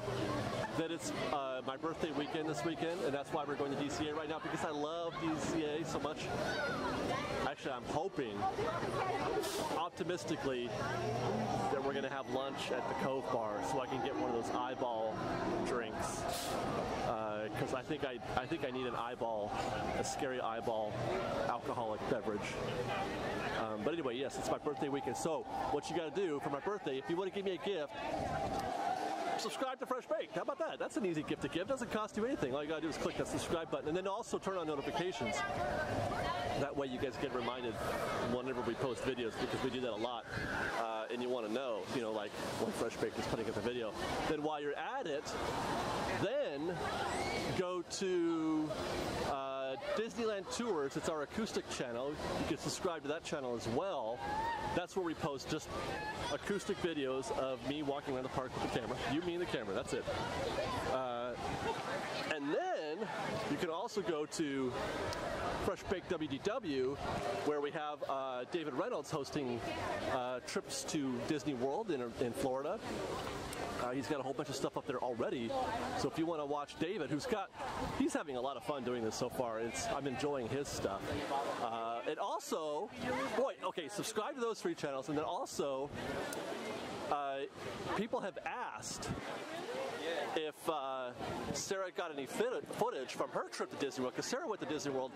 that it's my birthday weekend this weekend, and that's why we're going to DCA right now, because I love DCA so much. Actually, I'm hoping, optimistically, that we're going to have lunch at the Cove Bar so I can get one of those eyeball drinks, because I think I need an eyeball, a scary eyeball alcoholic beverage. But anyway, yes, it's my birthday weekend, so what you got to do for my birthday, if you want to give me a gift, subscribe to Fresh Baked. How about that? That's an easy gift to give. Doesn't cost you anything. All you gotta do is click that subscribe button, and then also turn on notifications. That way you guys get reminded whenever we post videos, because we do that a lot. And you want to know, you know, like when Fresh Baked is putting up the video. Then while you're at it, then go to Disneyland Tours. It's our acoustic channel. You can subscribe to that channel as well. That's where we post just acoustic videos of me walking around the park with the camera. You, me, and the camera. That's it. And then you can also go to Fresh Baked WDW, where we have David Reynolds hosting trips to Disney World in Florida. He's got a whole bunch of stuff up there already, so if you want to watch David, he's having a lot of fun doing this so far. I'm enjoying his stuff. And also, subscribe to those three channels, and then also, people have asked if Sarah got any footage from her trip to Disney World, because Sarah went to Disney World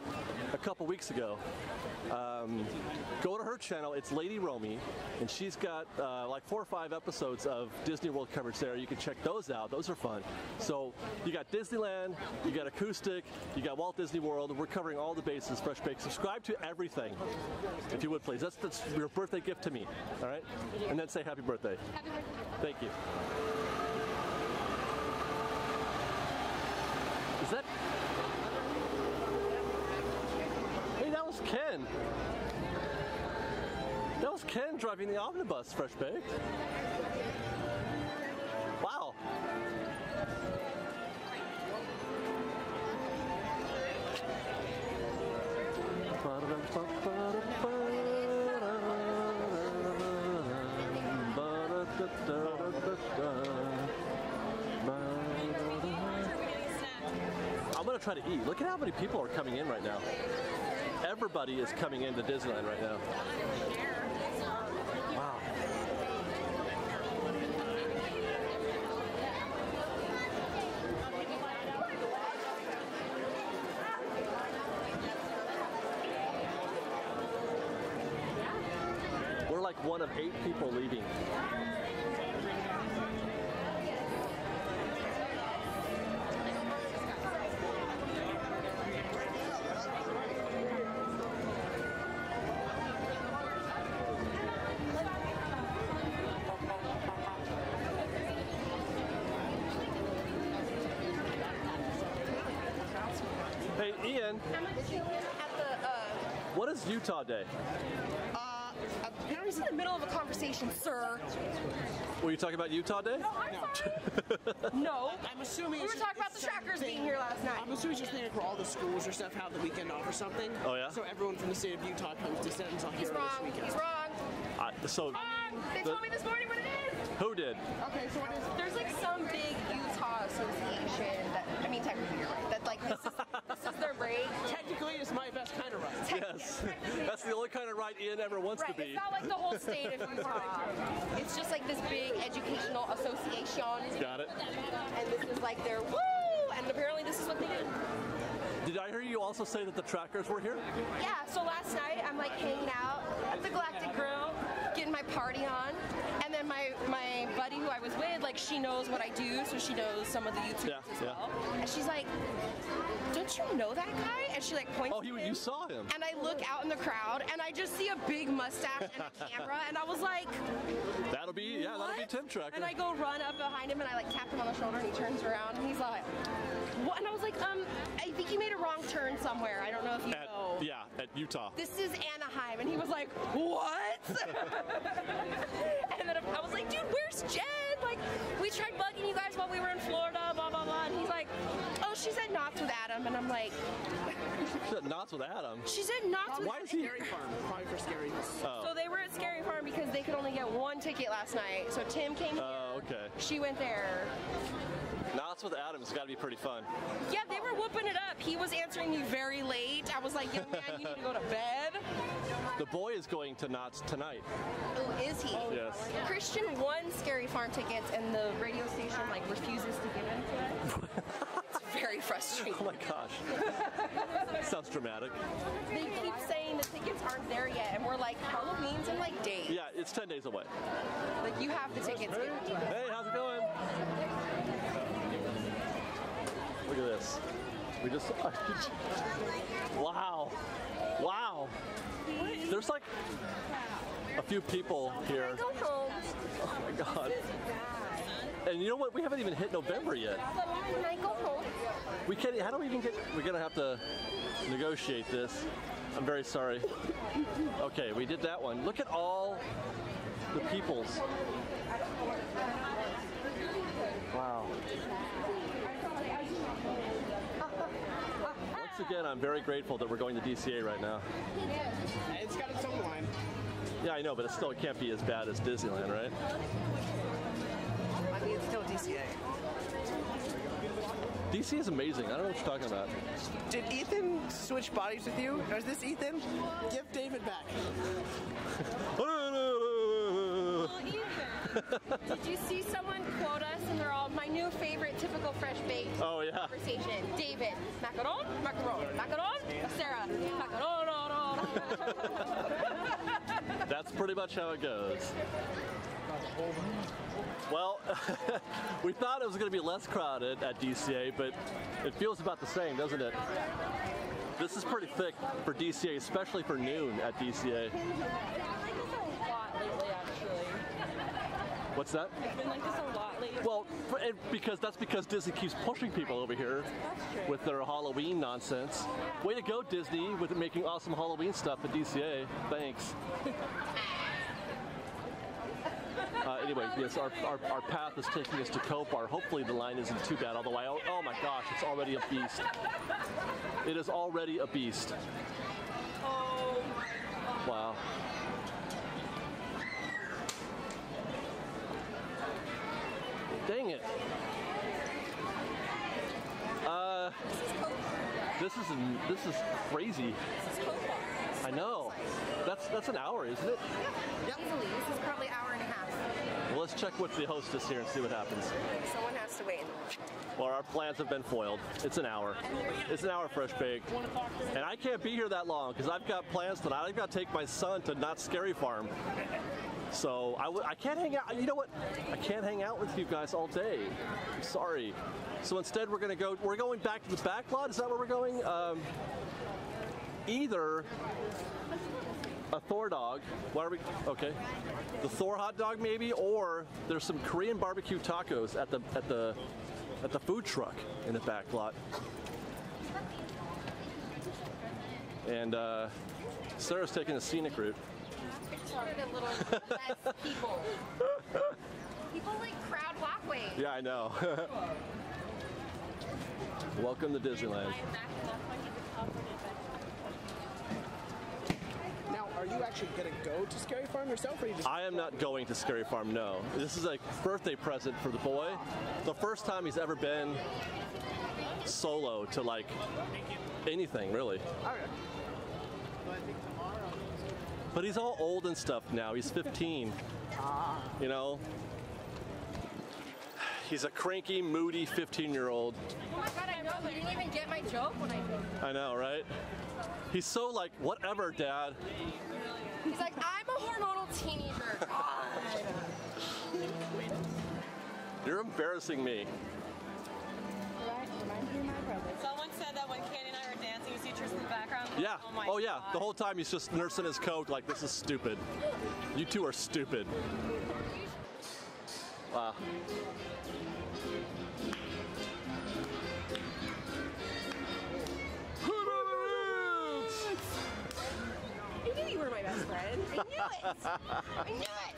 a couple weeks ago. Go to her channel, it's Lady Romy, and she's got like 4 or 5 episodes of Disney World coverage there. You can check those out, those are fun. So you got Disneyland, you got acoustic, you got Walt Disney World, and we're covering all the bases. Fresh Baked, subscribe to everything, if you would please. That's your birthday gift to me, all right? And then say happy birthday. Happy birthday. Thank you. Is that? Hey, that was Ken. That was Ken driving the omnibus, Fresh Baked. Wow. I'm gonna try to eat. Look at how many people are coming in right now. Everybody is coming into Disneyland right now. Wow. We're like one of 8 people leaving. Hey, Ian. How much you at the, what is Utah Day? I was in the middle of a conversation, sir. Were you talking about Utah Day? No, I'm sorry. No. I'm assuming we were talking about the Shockers being here last night. I'm assuming it's just needed for all the schools or stuff have the weekend off or something. Oh, yeah? So everyone from the state of Utah comes to Descendants on here this weekend. He's wrong. They told me this morning what it is. Who did? Okay, so what is it? There's like some big Utah association that, I mean, technically you're right, that like this is their break. Technically it's my best kind of right. Yes. That's the only kind of right Ian ever wants to be. It's not like the whole state of Utah. It's just like this big educational association. Got it. And this is like their woo! And apparently this is what they did. Did I hear you also say that the Trackers were here? Yeah, so last night I'm like hanging out at the Galactic Grill, getting my party on, and then my buddy who I was with, like she knows what I do, so she knows some of the YouTubers as well. And she's like, don't you know that guy? And she like points at him. Oh, you saw him. And I look out in the crowd, and I just see a big mustache and a camera, and I was like, that'll be Tim Tracker. And I go run up behind him, and I like tap him on the shoulder, and he turns around, and he's like, what? And I was like, I think you made a wrong turn somewhere. I don't know if you know. Yeah, at Utah. This is Anaheim. And he was like, what? And then I was like, dude, where's Jen? Like, we tried bugging you guys while we were in Florida, blah, blah, blah. And he's like, oh, she's at Knott's with Adam. And I'm like. She's at Knott's with Adam? She's at Knott's with Adam. Why is he? Scary Farm. Probably for Scary Farm. So they were at Scary Farm because they could only get 1 ticket last night. So Tim came here. Oh, okay. She went there. Knott's with Adam has got to be pretty fun. Yeah, they were whooping it up. He was answering me very late. I was like, young man, you need to go to bed. The boy is going to Knott's tonight. Oh, is he? Yes. Christian won Scary Farm tickets, and the radio station like refuses to give in to it. very frustrating. Oh my gosh. Sounds dramatic. They keep saying the tickets aren't there yet, and we're like, Halloween's in like days. Yeah, it's 10 days away. Like, you have the tickets. Hey, how's it going? Look at this. We just... Wow. Wow. There's like a few people here. Go home. Oh my god. And you know what? We haven't even hit November yet. Can I go home? We can't. How do we even get? We're gonna have to negotiate this. I'm very sorry. Okay, we did that one. Look at all the peoples. Wow. Once again, I'm very grateful that we're going to DCA right now. It's got its own line. Yeah, I know, but it still can't be as bad as Disneyland, right? I mean, it's still DCA. DC is amazing. I don't know what you're talking about. Did Ethan switch bodies with you? Or is this Ethan? Give David back. Well, Ethan, did you see someone quote us and they're all my new favorite typical Fresh Baked conversation? David, macaron, macaron, macaron, Sarah, macaron. That's pretty much how it goes. Well, we thought it was going to be less crowded at DCA, but it feels about the same, doesn't it? This is pretty thick for DCA, especially for noon at DCA. What's that? It's been like this a lot lately. Well, because Disney keeps pushing people over here with their Halloween nonsense. Way to go, Disney, with making awesome Halloween stuff at DCA. Thanks. Anyway, yes, our path is taking us to Cove Bar. Hopefully the line isn't too bad, although oh my gosh, it's already a beast. It is already a beast. Oh my god. Wow. Dang it. This is crazy. This is Cove Bar. I know. That's an hour, isn't it? Yep. Easily. This is probably an hour and a half. Well, let's check with the hostess here and see what happens. Someone has to wait. Well, our plans have been foiled. It's an hour. It's an hour Fresh Baked. And I can't be here that long because I've got plans tonight. I've got to take my son to Not Scary Farm. So I can't hang out. You know what? I can't hang out with you guys all day. I'm sorry. So instead, we're going back to the back lot. Is that where we're going? Either a Thor dog, the Thor hot dog maybe, or there's some Korean barbecue tacos at the food truck in the back lot. And Sarah's taking a scenic route. People like crowd walkways. Yeah, I know. Welcome to Disneyland. Are you actually going to go to Scary Farm yourself? Or are you just... I am not going to Scary Farm, no. This is a birthday present for the boy. The first time he's ever been solo to, like, anything, really. But he's all old and stuff now. He's 15. You know? He's a cranky, moody 15-year-old. Oh, my God, I know. You didn't even get my joke when I did. I know, right? He's so like, whatever, Dad. He's like, I'm a hormonal teenager. God. You're embarrassing me. Someone said that when Candy and I were dancing, you see Tristan in the background. Like, yeah. Oh yeah. God. The whole time he's just nursing his coat like, this is stupid. You two are stupid. Wow. I knew you were my best friend. I knew it. I knew it.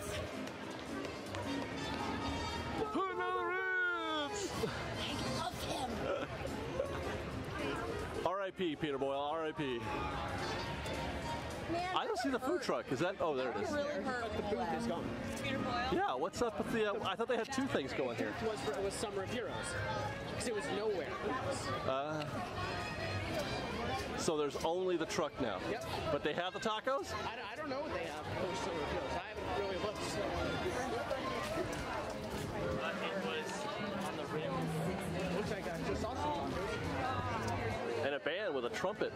Put another ribs. I love him. R.I.P. Peter Boyle. R.I.P. I don't see the food truck. Is that? Oh, there it is. Really hurt. The food is gone. Peter Boyle. Yeah. What's up with the? I thought they had two things going here. It was Summer of Heroes because it was nowhere. So there's only the truck now. Yep. But they have the tacos? I don't know what they have. I haven't really looked. It was on the rim. Looks like I just saw some tacos. trumpet.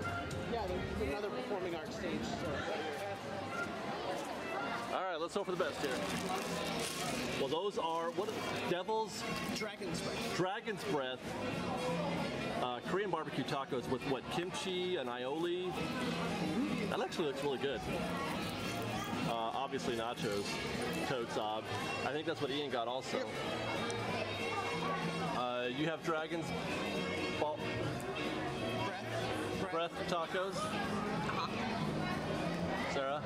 Yeah, there's another performing arts stage. All right, let's hope for the best here. Well, those are, what are Devil's? Dragon's Breath. Dragon's Breath. Korean barbecue tacos with what? Kimchi and aioli. That actually looks really good. Obviously nachos, totes ob. I think that's what Ian got also. You have Dragon's Breath tacos. Sarah?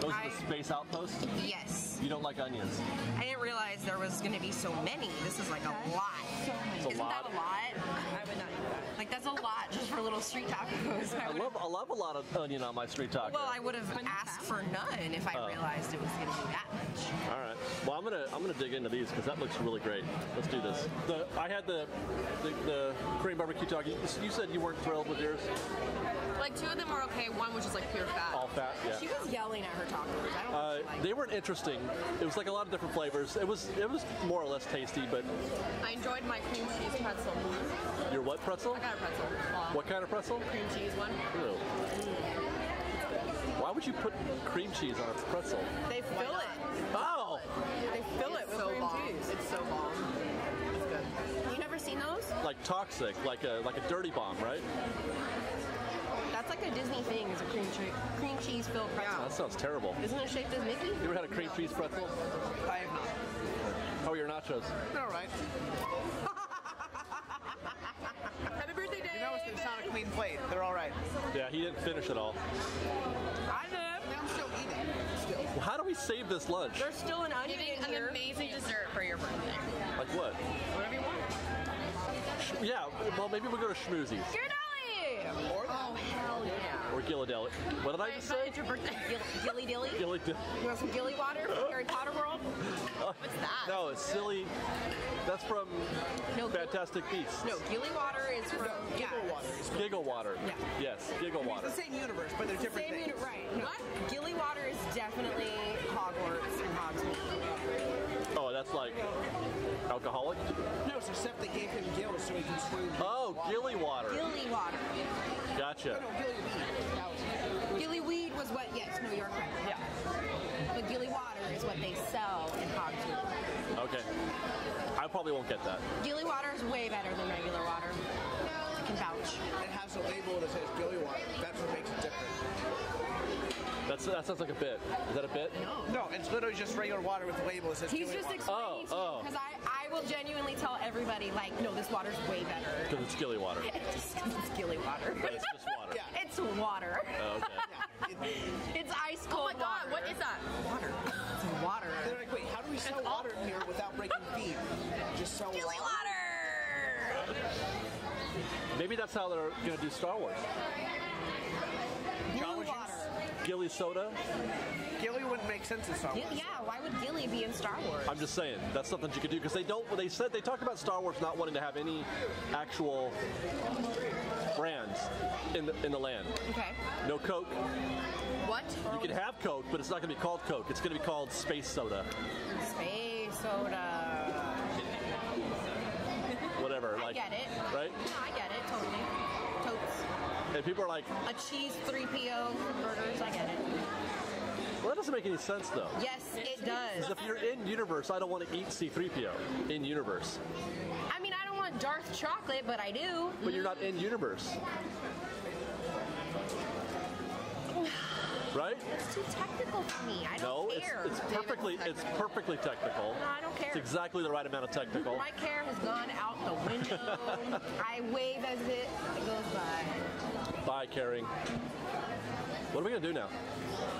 Those are the Space Outpost? Yes. You don't like onions? I didn't realize there was going to be so many. This is like a lot. So many. Isn't that a lot? I would not eat that. Like, that's a lot just for little street tacos. I love a lot of onion on my street taco. Well, I would have asked for none if I realized it was going to be that much. All right. Well, I'm gonna dig into these because that looks really great. Let's do this. I had the Korean barbecue taco. You said you weren't thrilled with yours. Like two of them were okay. One was just like pure fat. All fat. Yeah. She was yelling at her tacos. I don't like they weren't interesting. It was like a lot of different flavors. It was more or less tasty, but I enjoyed my cream cheese pretzel. Your what pretzel? I got a pretzel. What kind of pretzel? Cream cheese one. Ew. Why would you put cream cheese on a pretzel? They fill it. Oh! They fill it with cream cheese. It's so bomb. It's good. You never seen those? Like toxic, like a dirty bomb, right? That's like a Disney thing, is a cream cheese filled pretzel. That sounds terrible. Isn't it shaped as Mickey? You ever had a cream cheese pretzel? I have not. How are your nachos? They're all right. Happy birthday, Dave! You know it's not a clean plate. They're all right. Yeah, he didn't finish it all. I did. I'm still eating. Still. Well, how do we save this lunch? There's still an onion in here. An amazing dessert for your birthday. Like what? Whatever you want. Yeah, well, maybe we'll go to Schmoozy's. Oh, hell yeah. Or Gillidelli. What did I just say? It's your birthday. Gilly Dilly? Gilly Dilly. You want some Gilly water from Harry Potter World? What's that? No, it's silly. That's from Fantastic Beasts. No, Gilly water is from... No, Giggle water. Giggle water. Yeah. Yes, Giggle water. It's the same universe, but they're different things. Right. No. What? Gilly water is definitely Hogwarts and Hogsmeade. Oh, that's like... alcoholic? No, it's except they gave him gills so he can swim. Oh, Gilly water. Gilly water. Gotcha. No, Gilly weed. Gilly weed was what, yes, New York, right? Yeah. But Gilly water is what they sell in Hogsmeade. Okay. I probably won't get that. Gilly water is way better than regular water. I can vouch. It has a label that says Gilly water. That's what makes it different. That sounds like a bit. Is that a bit? No. No, it's literally just regular water with a label that says He's just explaining to me, because I will genuinely tell everybody, like, no, this water's way better. Because it's Gilly water. It's Gilly water. But it's just water. Yeah. It's water. Oh, okay. Yeah. It's ice cold water. Oh, my God. What is that? Water. It's water. They're like, wait, how do we sell water in here without breaking feet? Just sell Gilly water. Maybe that's how they're going to do Star Wars. Gilly water. Gilly soda? Gilly wouldn't make sense in Star Wars. Yeah, why would Gilly be in Star Wars? I'm just saying, that's something you could do, because they don't, they said, they talked about Star Wars not wanting to have any actual brands in the land. Okay. No Coke. What? You can have Coke, but it's not going to be called Coke. It's going to be called Space Soda. Space Soda. Whatever. I get it. Right? No, I get it, totally. And people are like... A cheese 3PO burgers, I get it. Well, that doesn't make any sense, though. Yes, it does. If you're in-universe, I don't want to eat C-3PO in-universe. I mean, I don't want Darth chocolate, but I do. But you're not in-universe. Right? It's too technical for me. I don't care. No, it's perfectly technical. No, I don't care. It's exactly the right amount of technical. My care has gone out the window. I wave as it goes by. Bye, Caring. What are we going to do now?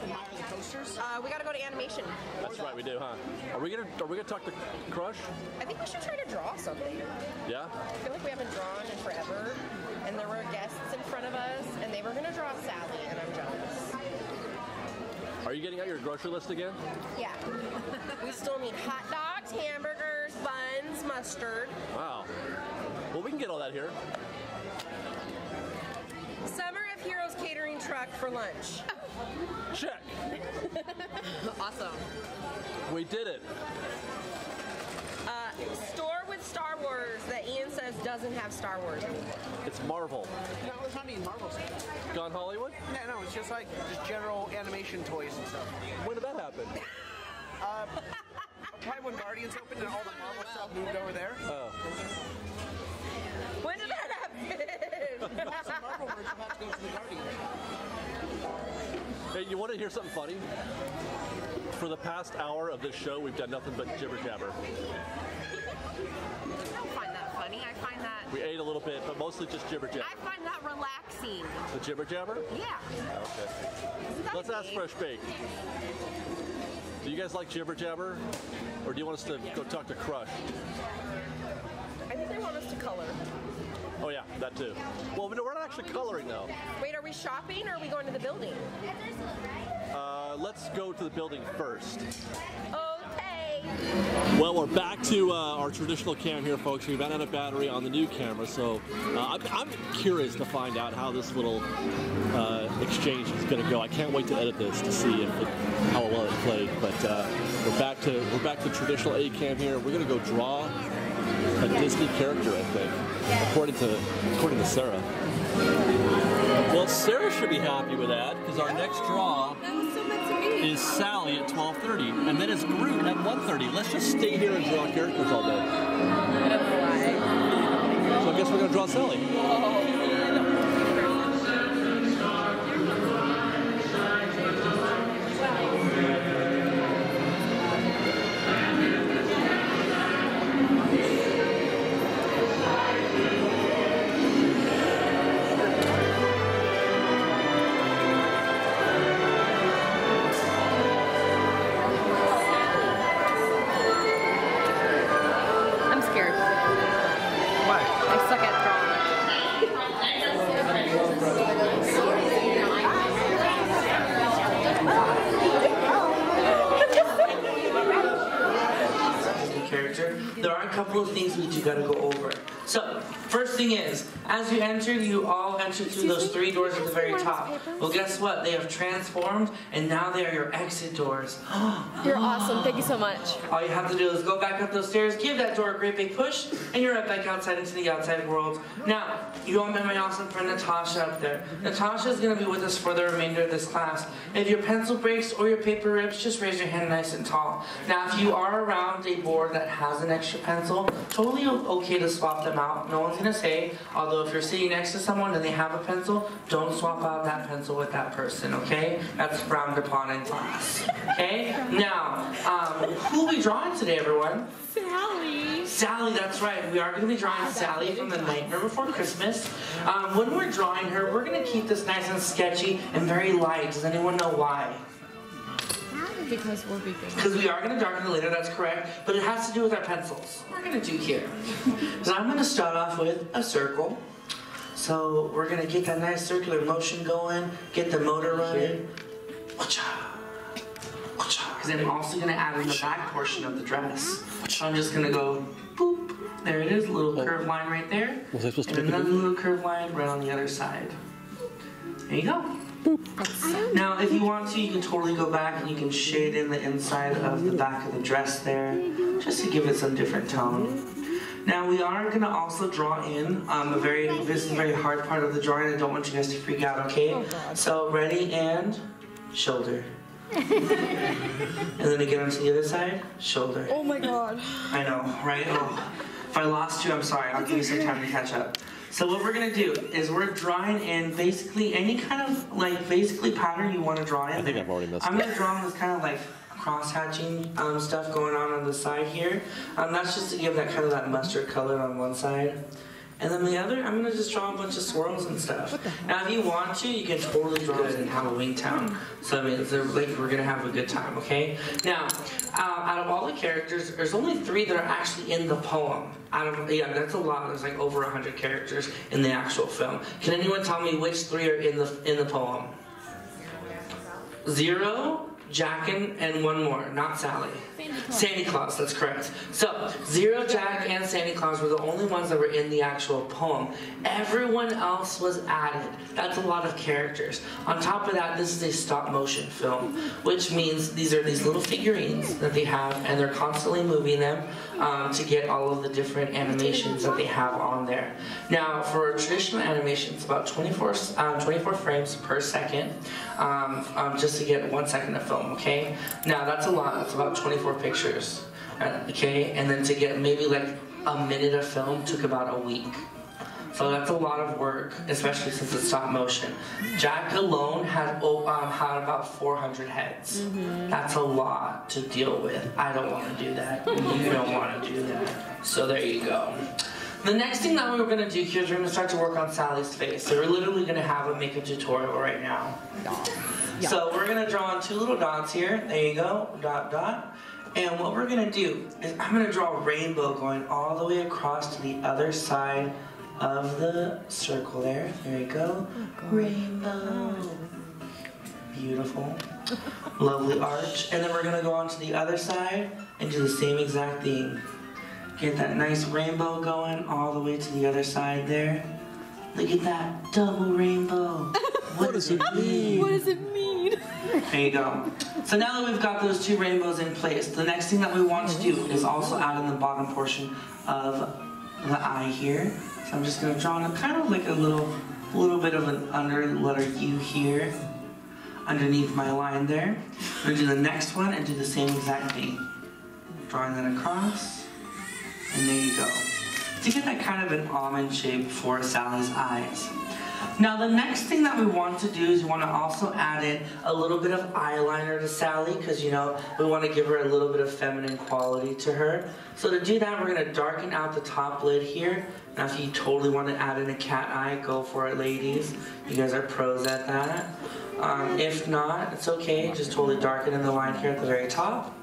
Admire the coasters? We got to go to animation. That's right, we do, huh? Are we going to talk to Crush? I think we should try to draw something. Yeah? I feel like we haven't drawn in forever, and there were guests in front of us, and they were going to draw Sally, and I'm jealous. Are you getting out your grocery list again? Yeah. We still need hot dogs, hamburgers, buns, mustard. Wow. Well, we can get all that here. Summer of Heroes catering truck for lunch. Check. Awesome. We did it. Store with Star Wars that Ian says doesn't have Star Wars anymore. It's Marvel. No, it's not even Marvel stuff. Gone Hollywood? No, no, it's just like just general animation toys and stuff. When did that happen? Probably when Guardians opened and all the Marvel stuff moved over there. Oh. When did that happen? You want some Marvel words, you have to go to the Guardians. Hey, you want to hear something funny? For the past hour of this show, we've done nothing but jibber jabber. I don't find that funny. I find that... We ate a little bit, but mostly just jibber jabber. I find that relaxing. The jibber jabber? Yeah. Okay. Let's ask Fresh Baked. Do you guys like jibber jabber, or do you want us to go talk to Crush? I think they want us to color. Oh yeah, that too. Well, we're not actually coloring though. Wait, are we shopping or are we going to the building? Let's go to the building first. Okay. Well, we're back to our traditional cam here, folks. We've ran out of battery on the new camera, so I'm curious to find out how this little exchange is going to go. I can't wait to edit this to see if how well it played. But we're back to traditional A cam here. We're going to go draw a Disney character, I think, according to Sarah. Well, Sarah should be happy with that because our next draw is Sally at 12:30, and then it's Groot at 1:30. Let's just stay here and draw characters all day. So I guess we're going to draw Sally. Whoa. As you enter, you all enter through those three doors at the very top. Well, guess what? They have transformed, and now they are your exit doors. You're awesome. Thank you so much. All you have to do is go back up those stairs, give that door a great big push, and you're right back outside into the outside world. Now, you all met my awesome friend Natasha up there. Natasha is going to be with us for the remainder of this class. If your pencil breaks or your paper rips, just raise your hand nice and tall. Now, if you are around a board that has an extra pencil, totally okay to swap them out. No one's going to say, although if you're sitting next to someone and they have a pencil, don't swap out that pencil with that person, okay? That's frowned upon in class, okay? Now, who are we drawing today, everyone? Sally. Sally, that's right. We are going to be drawing Sally from The Nightmare Before Christmas. When we're drawing her, we're going to keep this nice and sketchy and very light. Does anyone know why? Because we'll be big. Because we are going to darken it later, that's correct. But it has to do with our pencils. We're going to do here. So I'm going to start off with a circle. So we're going to get that nice circular motion going, get the motor running. Because I'm also going to add in the back portion of the dress. So I'm just going to go boop. There it is, a little curved line right there. Was I supposed to do another little curved line right on the other side. There you go. Now, if you want to, you can totally go back and you can shade in the inside of the back of the dress there, just to give it some different tone. Now, we are going to also draw in this is a very hard part of the drawing. I don't want you guys to freak out, okay? So, ready, and shoulder. And then again onto the other side, shoulder. Oh my god. I know, right? Oh. If I lost you, I'm sorry. I'll give you some time to catch up. So what we're going to do is we're drawing in basically any kind of pattern you want to draw in there. I think I've already missed it. I'm going to draw in this kind of like cross-hatching stuff going on the side here. That's just to give that kind of that mustard color on one side. And then the other, I'm going to just draw a bunch of swirls and stuff. Now if you want to, you can totally draw it in Halloween Town. So I mean, it's like we're going to have a good time, okay? Now, out of all the characters, there's only 3 that are actually in the poem. That's a lot. There's like over 100 characters in the actual film. Can anyone tell me which 3 are in the poem? 0, Jackin, and one more, not Sally. Santa Claus. Santa Claus, that's correct. So, Zero, Jack, and Santa Claus were the only ones that were in the actual poem. Everyone else was added. That's a lot of characters. On top of that, this is a stop-motion film, which means these are these little figurines that they have, and they're constantly moving them to get all of the different animations that they have on there. Now, for traditional animation, it's about 24 frames per second, just to get 1 second of film. Okay, now that's a lot. That's about 24 pictures. Okay, and then to get maybe like a minute of film took about a week. So that's a lot of work, especially since it's stop motion. Jack alone had about 400 heads. Mm-hmm. That's a lot to deal with. I don't want to do that. You don't want to do that. So there you go. The next thing that we were going to do here is we're going to start to work on Sally's face. So we're literally going to have a makeup tutorial right now. Yeah. So we're going to draw on two little dots here. There you go, dot, dot. And what we're going to do is I'm going to draw a rainbow going all the way across to the other side of the circle there. There you go. Oh, rainbow. Beautiful. Lovely arch. And then we're going to go on to the other side and do the same exact thing. Get that nice rainbow going all the way to the other side there. Look at that double rainbow. What does it mean? What does it mean? There you go. So now that we've got those two rainbows in place, the next thing that we want to do is also add in the bottom portion of the eye here. So I'm just going to draw on a, kind of like a little bit of an under letter U here, underneath my line there. We're going to do the next one and do the same exact thing. Drawing that across, and there you go. To get that kind of an almond shape for Sally's eyes. Now the next thing that we want to do is we want to also add in a little bit of eyeliner to Sally, because you know we want to give her a little bit of feminine quality to her. So to do that, we're going to darken out the top lid here. Now if you totally want to add in a cat eye, go for it, ladies. You guys are pros at that. If not, it's okay. Just totally darken in the line here at the very top.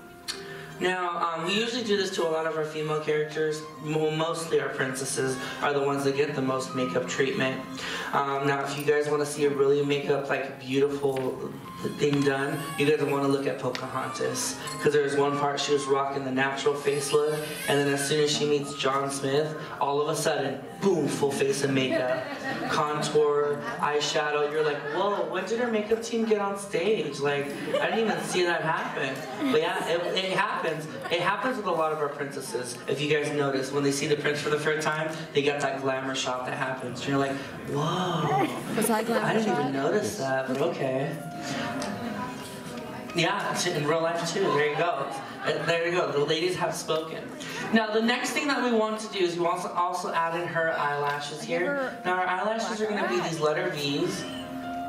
Now, we usually do this to a lot of our female characters. Mostly our princesses are the ones that get the most makeup treatment. Now, if you guys want to see a really makeup, like, beautiful thing done, you guys want to look at Pocahontas. Because there was one part she was rocking the natural face look, and then as soon as she meets John Smith, all of a sudden, boom, full face of makeup. Contour, eyeshadow, you're like, whoa, when did her makeup team get on stage? Like, I didn't even see that happen. But yeah, it happened. It happens with a lot of our princesses. If you guys notice, when they see the prince for the first time, they got that glamour shot that happens. And you're like, whoa. Was that glamour I didn't shot? Even notice that, but okay. Yeah, in real life too. There you go. There you go. The ladies have spoken. Now, the next thing that we want to do is we want to also add in her eyelashes here. Now, our eyelashes are going to be these letter V's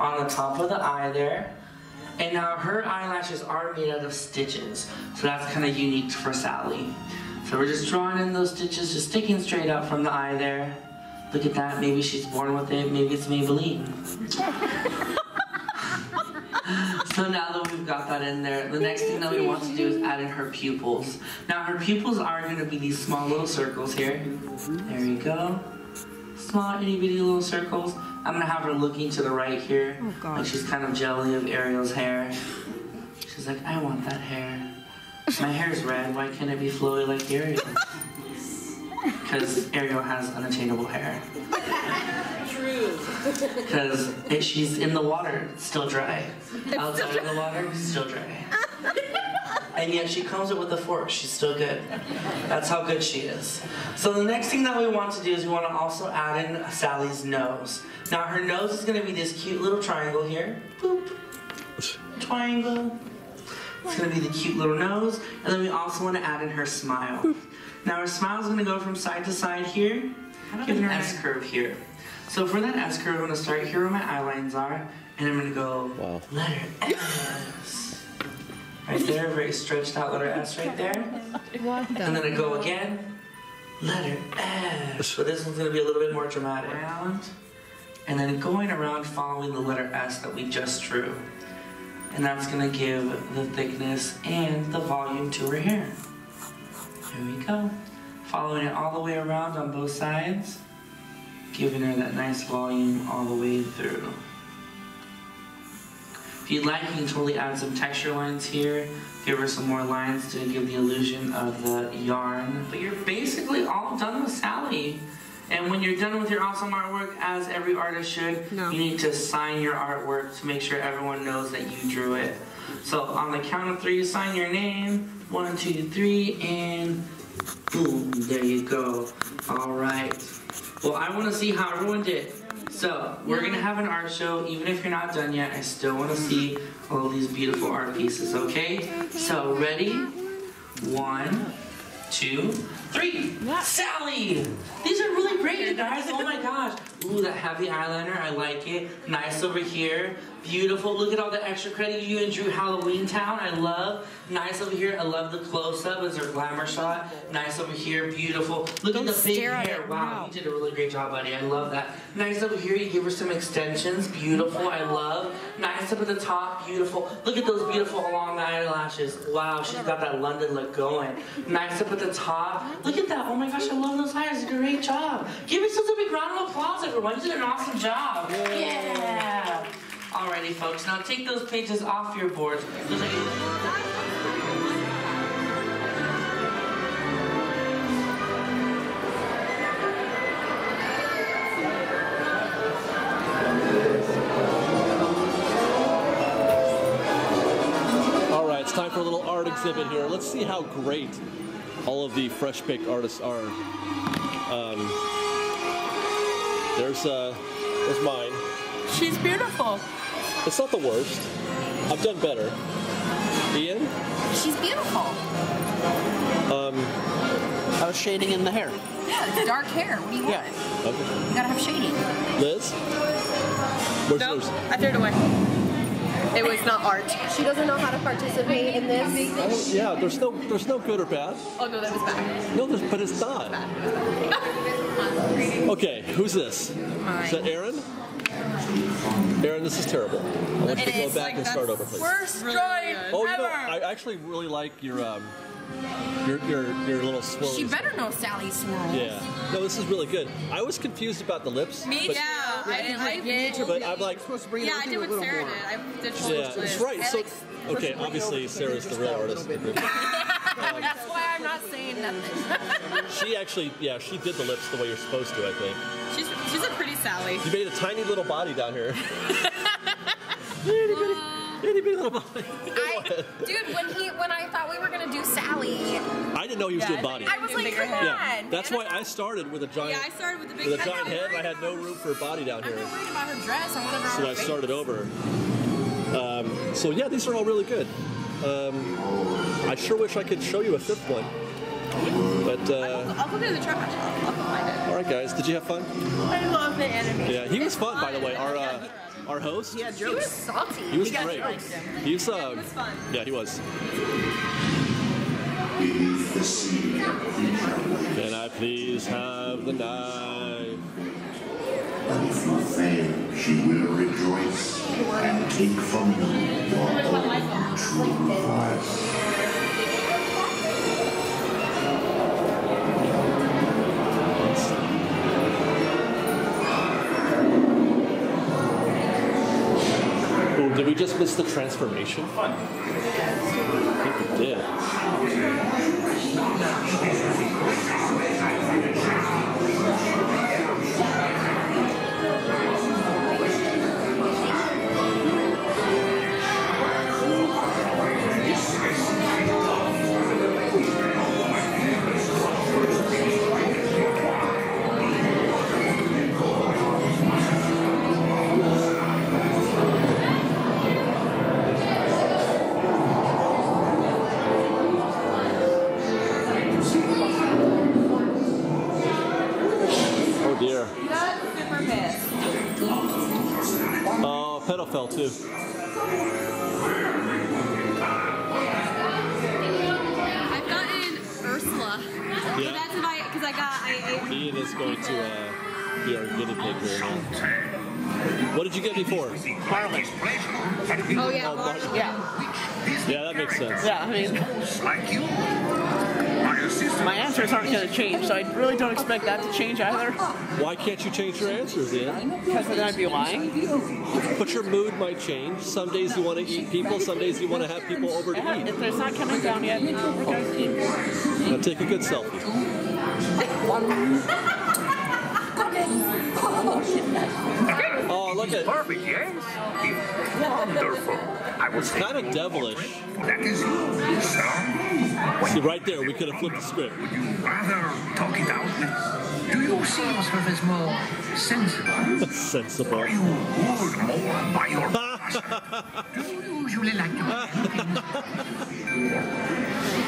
on the top of the eye there. And now her eyelashes are made out of stitches, so that's kind of unique for Sally. So we're just drawing in those stitches, just sticking straight up from the eye there. Look at that, maybe she's born with it, maybe it's Maybelline. So now that we've got that in there, the next thing that we want to do is add in her pupils. Now her pupils are going to be these small little circles here. There you go. Small, itty bitty little circles. I'm going to have her looking to the right here, oh, like she's kind of jelly of Ariel's hair. She's like, I want that hair. My hair's red, why can't it be flowy like Ariel? Because Ariel has unattainable hair. True. Because she's in the water, it's still dry. Outside of the water, it's still dry. And yet she comes up with a fork. She's still good. That's how good she is. So the next thing that we want to do is we want to also add in Sally's nose. Now her nose is going to be this cute little triangle here. Boop. Triangle. It's going to be the cute little nose. And then we also want to add in her smile. Now her smile is going to go from side to side here. Give her an S-curve here. So for that S-curve, I'm going to start here where my eye lines are. And I'm going to go letter S. Right there, very stretched out letter S right there. And then I go again, letter S. But this one's going to be a little bit more dramatic. And then going around following the letter S that we just drew. And that's going to give the thickness and the volume to her hair. Here we go. Following it all the way around on both sides. Giving her that nice volume all the way through. If you'd like, you can totally add some texture lines here, give her some more lines to give the illusion of the yarn. But you're basically all done with Sally. And when you're done with your awesome artwork, as every artist should, you need to sign your artwork to make sure everyone knows that you drew it. So on the count of three, sign your name. 1, 2, 3, and boom, there you go. All right. Well, I want to see how everyone did. So we're going to have an art show. Even if you're not done yet, I still want to see all these beautiful art pieces, okay? So ready? 1, 2, 3. Sally! These are really great, you guys. Oh my gosh. Ooh, that heavy eyeliner. I like it. Nice over here. Beautiful. Look at all the extra credit you and Drew Halloween Town. I love. Nice over here. I love the close-up. It's her glamour shot. Nice over here. Beautiful. Look at the big hair. Wow, you did a really great job, buddy. I love that. Nice over here. You give her some extensions. Beautiful. I love. Nice up at the top. Beautiful. Look at those beautiful long eyelashes. Wow, she's got that London look going. Nice up at the top. Look at that. Oh my gosh, I love those eyes. Great job. Give yourselves a big round of applause, everyone. You did an awesome job. Yeah. Alrighty, folks. Now take those pages off your boards. Alright, it's time for a little art exhibit here. Let's see how great all of the fresh baked artists are. There's mine. She's beautiful. It's not the worst. I've done better. Ian? She's beautiful. How's shading in the hair? Yeah, it's dark hair. What do you want? Okay. You gotta have shading. Liz? Where's yours? I threw it away. It was not art. She doesn't know how to participate in this. Yeah, there's no good or bad. Oh no, that was bad. No, but it's not. It was bad. Okay, who's this? Mine. Is that Aaron? Aaron, this is terrible. I want you to go back and start over, please. Worst drawing ever. Oh, you know, I actually really like your little swirls. She better know Sally's swirls. Yeah. No, this is really good. I was confused about the lips. Me too. Yeah, I didn't like it. But I'm like, supposed to bring I did what Sarah did. I did that's right. So, okay, obviously Sarah's the real artist. That's why I'm not saying nothing. She actually, yeah, she did the lips the way you're supposed to, I think. She's a pretty Sally. You made a tiny little body down here. Dude, when I thought we were gonna do Sally, I didn't know he was doing body. I was like, come on. Yeah, that's why I started with a giant. Yeah, I started with a big giant head. I had no room for a body down here. I'm worried about her dress. I wanted her. So I started over. So yeah, these are all really good. I sure wish I could show you a fifth one. But, I'll go to the trash. I'll find it. All right, guys. Did you have fun? I love the anime. Yeah, he was fun, by the way. Our host. Yeah, he was salty. He was great. He was. It was fun. Yeah, he was. Can I please have the knife? But if you fail, she will rejoice and take from you your own true prize. Did we just miss the transformation? Fun. I think we did. Fell too. I've gotten Ursula. Yeah. That's what I, because I got. Ian is going to be our guinea pig here now. What did you get before? Barley. Oh yeah, Barley. Yeah. Yeah, that makes sense. Yeah, I mean. My answers aren't going to change, so I really don't expect that to change either. Why can't you change your answers, Ian? Because then I'd be lying. But your mood might change. Some days you want to eat people, some days you want to have people over to eat. If there's not coming down yet, we're going to eat. Now take a good selfie. Oh, look at Barbie, yes? It's wonderful. I was kind of devilish. That is you, see, right there, we could have flipped the script. Would you rather talk it out? Do you see yourself as more sensible? Sensible. Are you ruled more by your past? Do you usually like to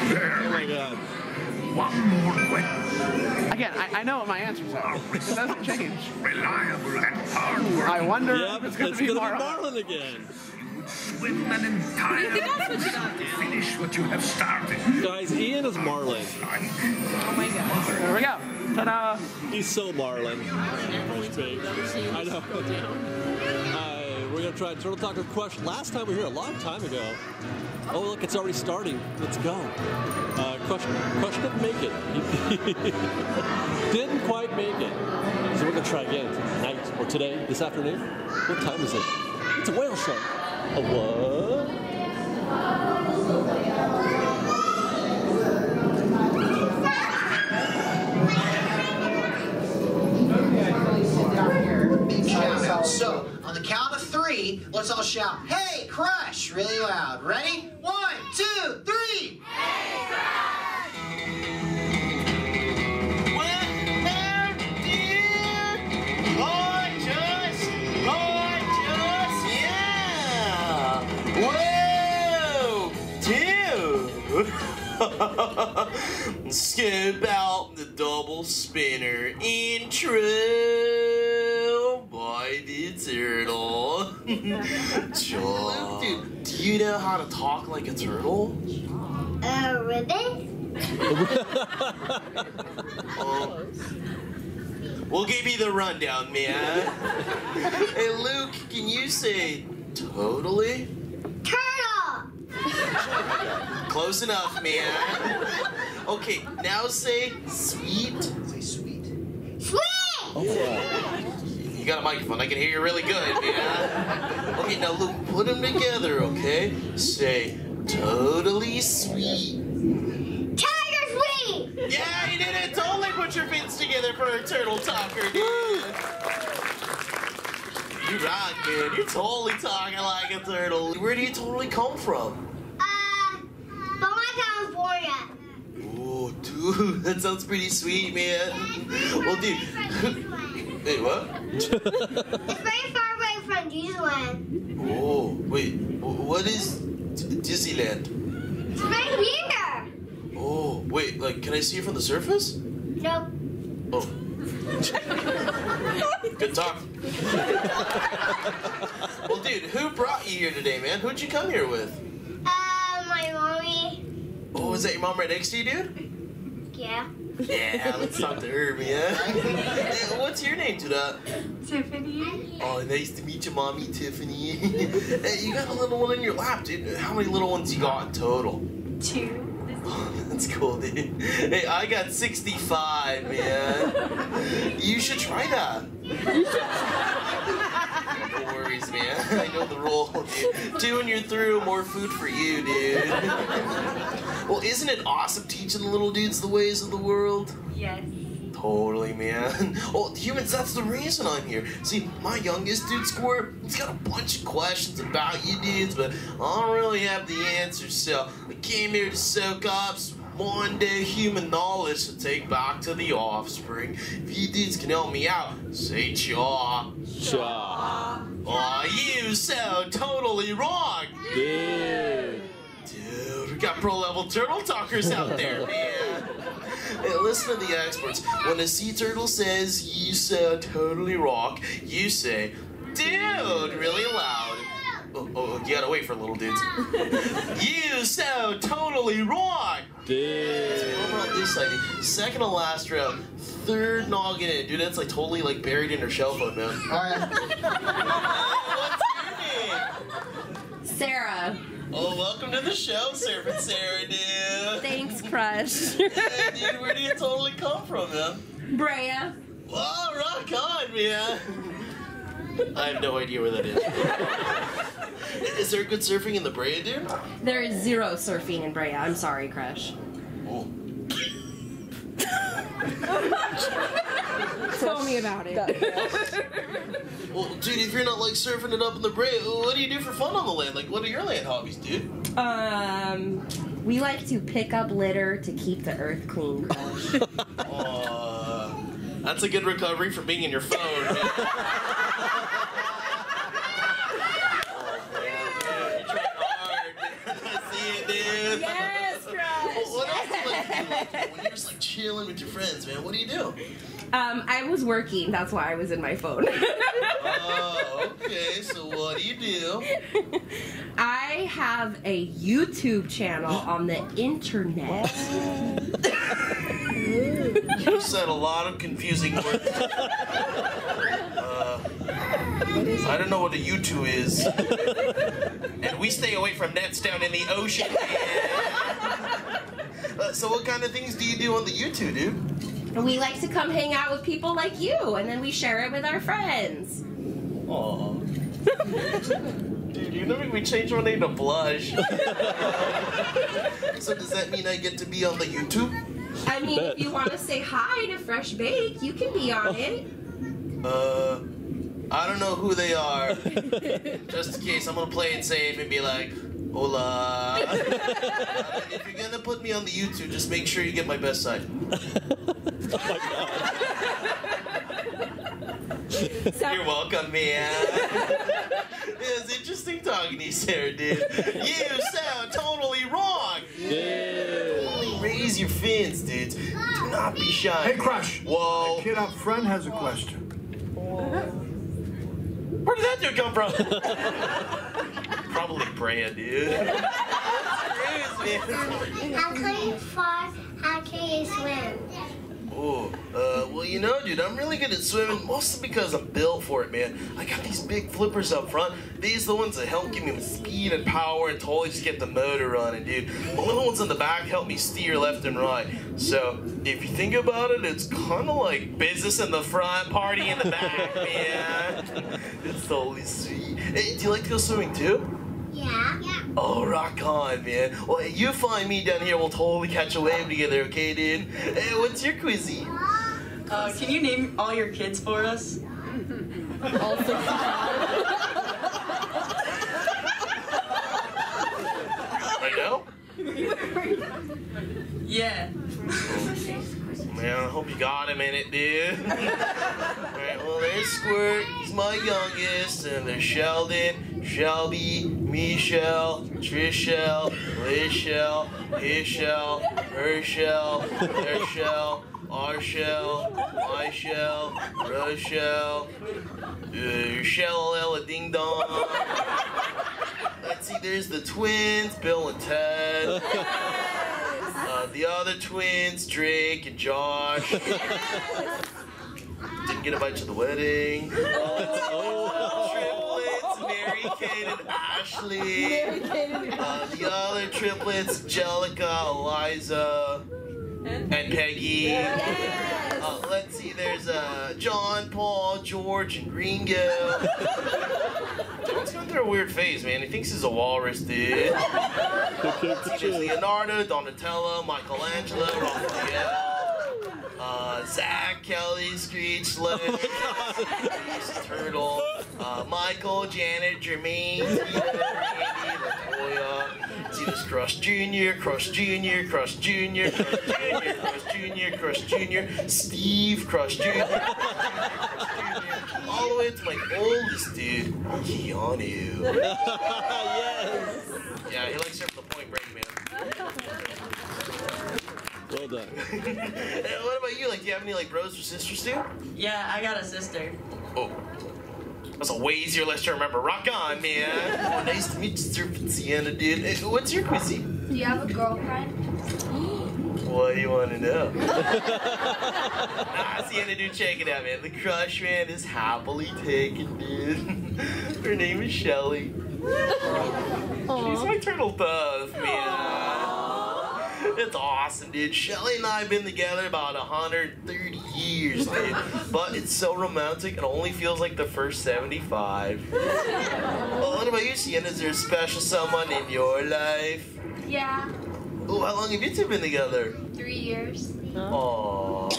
there, oh my God. One more question. Again, I know what my answers are. It doesn't change. Reliable and hard. I wonder if it's going to be Marlin again. Swim an entire to finish what you have started. Guys, Ian is Marlin. Oh my God. There we go. Ta-da. He's so Marlin. I know. We're going to try Turtle Talk of Crush. Last time we were here, a long time ago. Oh, look, it's already starting. Let's go. Crush didn't make it. Didn't quite make it. So we're going to try again tonight or today, this afternoon. What time is it? It's a whale shark. A what? So, on the count of three, let's all shout, "Hey, Crush!" really loud. Ready? 1, 2, 3! Hey, Crush! Well, dear, gorgeous, gorgeous, yeah! Whoa, dude! Scoop out the double spinner intro by the turtle. Hello, dude, do you know how to talk like a turtle? Really? We'll give you the rundown, man. Hey, Luke, can you say totally? Turtle! Close enough, man. Okay, now say sweet. Say sweet. Sweet! Oh, wow. You got a microphone. I can hear you really good, man. Okay, now Luke, put them together, okay? Say totally sweet. Tiger sweet! Yeah, you did it! Totally put your fins together for a turtle talker, dude. You rock, dude. You're totally talking like a turtle. Where do you totally come from? California. Oh, dude, that sounds pretty sweet, man. Well, dude. Hey, what? It's very far away from Disneyland. Oh, wait. What is Disneyland? It's right here. Oh, wait. Like, can I see it from the surface? No. Oh. Good talk. Well, dude, who brought you here today, man? Who'd you come here with? My mommy. Oh, is that your mom right next to you, dude? Yeah. Yeah, let's talk to her, man. Hey, what's your name, dude? Tiffany. Oh, nice to meet you, mommy, Tiffany. Hey, you got a little one in your lap, dude. How many little ones you got in total? 2. Oh, that's cool, dude. Hey, I got 65, man. You should try that. No worries, man. I know the rule, dude. 2 and you're through, more food for you, dude. Well, isn't it awesome teaching the little dudes the ways of the world? Yes. Totally, man. Well, humans, that's the reason I'm here. See, my youngest dude, Squirt, he's got a bunch of questions about you dudes, but I don't really have the answers, so I came here to soak up some modern-day human knowledge to take back to the offspring. If you dudes can help me out, say chaw. Chaw. Aw, you sound totally wrong. Dude. Dude, we got pro-level turtle talkers out there, man. Hey, listen to the experts. When a sea turtle says, "You sound totally rock," you say, "Dude," really loud. Oh, you gotta wait for little dudes. You sound totally rock! Dude. So over on this side, second to last round, third noggin in. Dude, that's like totally like buried in her shell phone, man. Alright. What's your name? Sarah. Well, welcome to the show, Surfing Sarah, dude. Thanks, Crush. Hey, dude, where do you totally come from, man? Brea. Wow, rock on, man. I have no idea where that is. Is there good surfing in the Brea, dude? There is zero surfing in Brea. I'm sorry, Crush. Oh. Tell me about it. Well, dude, if you're not like surfing it up in the Brea, what do you do for fun on the land? Like, what are your land hobbies, dude? We like to pick up litter to keep the earth clean. That's a good recovery from being in your phone. Oh, man, dude, you tried hard. I see it, dude. Yes, Crush. Well, what else do you like to do? Like, when you're just like chilling with your friends, man, what do you do? I was working. That's why I was in my phone. Oh, okay. So what do you do? I have a YouTube channel on the internet. You said a lot of confusing words. I don't know what a U2 is. And we stay away from nets down in the ocean. So what kind of things do you do on the U2, dude? We like to come hang out with people like you, and then we share it with our friends. Aww. Dude, you know we changed my name to Blush. So does that mean I get to be on the YouTube? I mean, if you want to say hi to Fresh Bake, you can be on it. I don't know who they are. Just in case, I'm going to play it safe and be like, hola. If you're going to put me on the YouTube, just make sure you get my best side. Oh my God. So you're welcome, man. It was interesting talking to you, Sarah, dude. You sound totally wrong. Yeah. Raise your fins, dudes. Do not be shy. Hey, Crush. Whoa. The kid up front has a question. Where did that dude come from? Probably Brea, dude. How can you swim? Oh, well, you know, dude, I'm really good at swimming, mostly because I'm built for it, man. I got these big flippers up front. These are the ones that help give me the speed and power and totally just get the motor running, dude. The little ones in the back help me steer left and right. So, if you think about it, it's kind of like business in the front, party in the back, man. It's totally sweet. Hey, do you like to go swimming, too? Yeah. Yeah. Oh, rock on, man. Well, hey, you find me down here, we'll totally catch a wave together, okay, dude? Hey, what's your cuisine? Can you name all your kids for us? All 65. Right now? Yeah. Man, I hope you got him in it, dude. Alright, well, there's Squirt, he's my youngest, and there's Sheldon, Shelby, Michelle, Trishelle, Lishelle, Hishelle, Hershelle, Hershelle, Arshelle, Myshelle, Rochelle, Shell Ella Ding Dong. Let's see, there's the twins, Bill and Ted. The other twins, Drake and Josh. Didn't get invited to the wedding. Triplets, Mary Kate and Ashley. The other triplets, Angelica, Eliza, and Peggy. Yes. Let's see, there's John, Paul, George, and Ringo. John's going through a weird phase, man. He thinks he's a walrus, dude. There's Leonardo, Donatello, Michelangelo, Raphael, Zach, Kelly, Screech, Lewis, Turtle, Michael, Janet, Jermaine, Peter, Andy, Latoya. See, there's Crush Jr., Crush Jr., Crush Jr., Crush Jr., Crush Jr., Crush Jr., Steve, Crush Jr. All the way to my oldest dude, Keanu. Yes. Yeah, he likes surfing the Point Break, man. Well done. And what about you? Like, do you have any like brothers or sisters, dude? Yeah, I got a sister. Oh, that's a way easier list to remember. Rock on, man. Oh, nice to meet you, Surfing Sienna, dude. Hey, what's your cuisine? Do you have a girlfriend? What do you want to know? Nah, Sienna, dude, check it out, man. The Crush, man, is happily taken, dude. Her name is Shelly. She's my turn. turtle dove, man. Aww. It's awesome, dude. Shelly and I have been together about 130 years, dude. But it's so romantic, it only feels like the first 75. Well, what about you, Sienna? Is there a special someone in your life? Yeah. Oh, how long have you two been together? 3 years. Oh,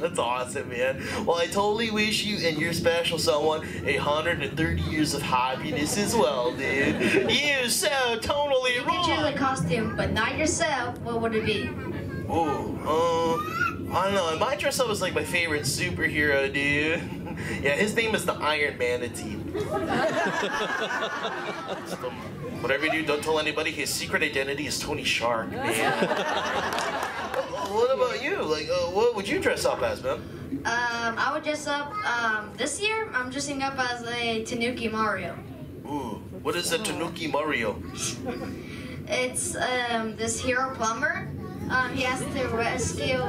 that's awesome, man. Well, I totally wish you and your special someone 130 years of happiness as well, dude. You so totally wrong. You could choose a costume, but not yourself. What would it be? Oh, I don't know. I might dress up as like my favorite superhero, dude. Yeah, his name is the Iron Manatee. Whatever you do, don't tell anybody. His secret identity is Tony Shark, man. What about you? Like, what would you dress up as, man? I would dress up, this year, I'm dressing up as a Tanuki Mario. Ooh, what is a Tanuki Mario? It's, this hero plumber. He has to rescue,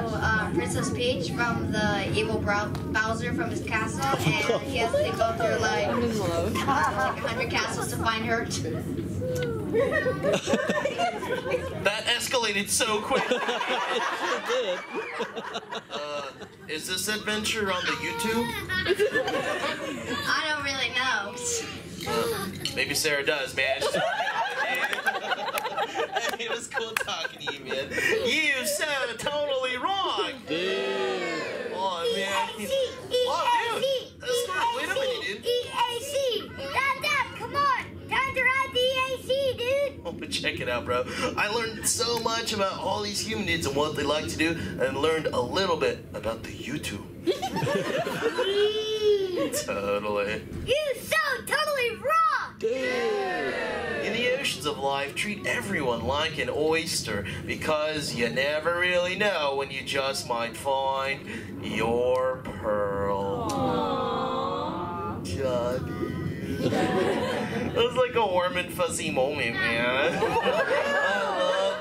Princess Peach from the evil Bowser from his castle, and he has to go through, like 100 castles to find her. That escalated so quick. It did. Is this adventure on the YouTube? I don't really know. Maybe Sarah does, man. It was cool talking to you, man. You sound totally wrong, dude. Oh, man. Wow, dude. That's not. Wait a minute, dude. DAC. Dab, dab. Come on. Time to ride DAC, dude. Oh, but check it out, bro. I learned so much about all these humanids and what they like to do, and learned a little bit about the YouTube. Totally. You sound totally wrong, dude. Of life, treat everyone like an oyster, because you never really know when you just might find your pearl. Aww. Johnny. That was like a warm and fuzzy moment, man. I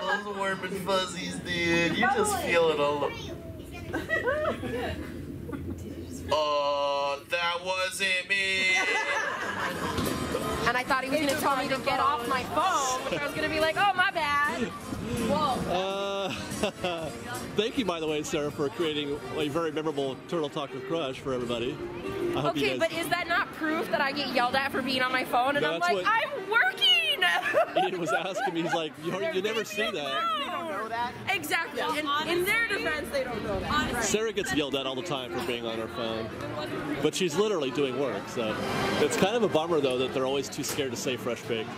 love those warm and fuzzies, dude. You just feel it all. Oh, that wasn't me. And I thought he was going to tell me to get off my phone, which I was going to be like, oh, my bad. Whoa. Thank you, by the way, Sarah, for creating a very memorable Turtle Talk with Crush for everybody. I hope you guys... but is that not proof that I get yelled at for being on my phone? And no, I'm like, what... I'm working! Ian was asking me, he's like, you never see that. They don't know that. Exactly. Yeah. And in their defense, they don't know that. Honestly. Sarah gets yelled at all the time for being on her phone. But she's literally doing work, so. It's kind of a bummer, though, that they're always too scared to say Fresh Baked.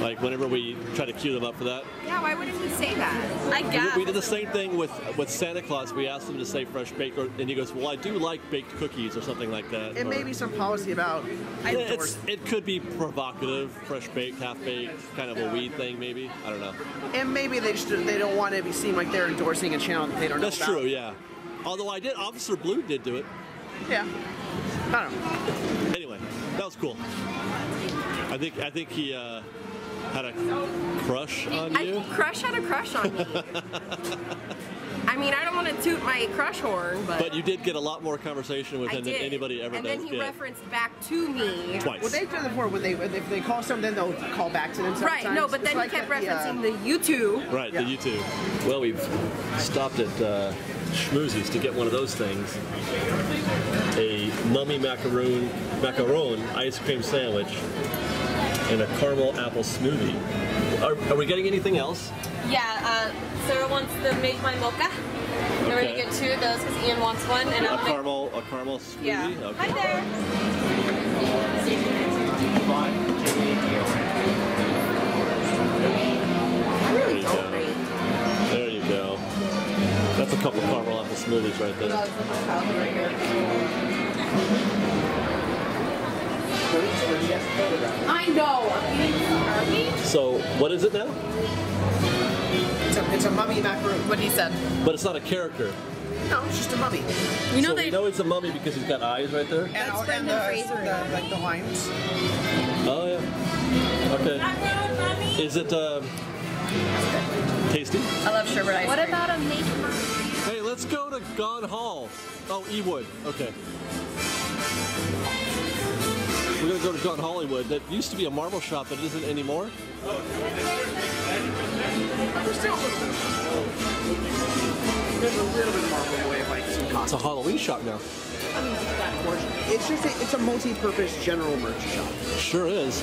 Like, whenever we try to cue them up for that. Yeah, why wouldn't we say that? I guess. We did the same thing with Santa Claus. We asked him to say Fresh Baked, and he goes, well, I do like baked cookies or something like that. It may be some policy about... It could be provocative, Fresh Baked, Half Baked, kind of a weed thing, maybe. I don't know. And maybe they don't want to be seen like they're endorsing a channel that they don't know about. That's true, yeah. Although Officer Blue did do it. Yeah. I don't know. Anyway, that was cool. I think he... had a crush on you? Crush had a crush on me. I mean, I don't want to toot my crush horn, but... But you did get a lot more conversation with him than anybody ever does. And then he referenced back to me. Twice. Well, they've done before. If they call something, then they'll call back to them sometimes. Right, no, but then he kept referencing the YouTube. Right, yeah. The YouTube. Well, we've stopped at Schmoozy's to get one of those things. A mummy macaron ice cream sandwich. And a caramel apple smoothie. Are we getting anything else? Yeah, Sarah wants the Make My Mocha. Okay. We're gonna get two of those because Ian wants one. And a caramel smoothie? Yeah. Okay. Hi there. Really hungry. There you go. That's a couple of caramel apple smoothies right there. I know. So, what is it now? It's a mummy macaroon, what he said. But it's not a character. No, it's just a mummy. You know so we know it's a mummy because he's got eyes right there? And the lions. Oh, yeah. Okay. Is it tasty? I love sherbet ice cream. What about a macaroon? Hey, let's go to Gone Hall. Oh, Ewood. Okay. We're going to go to Gone Hollywood. That used to be a marble shop, but it isn't anymore. There's a little bit of marble away, like some costumes. It's a Halloween shop now. I mean, it's just it's a multi-purpose general merch shop. Sure is.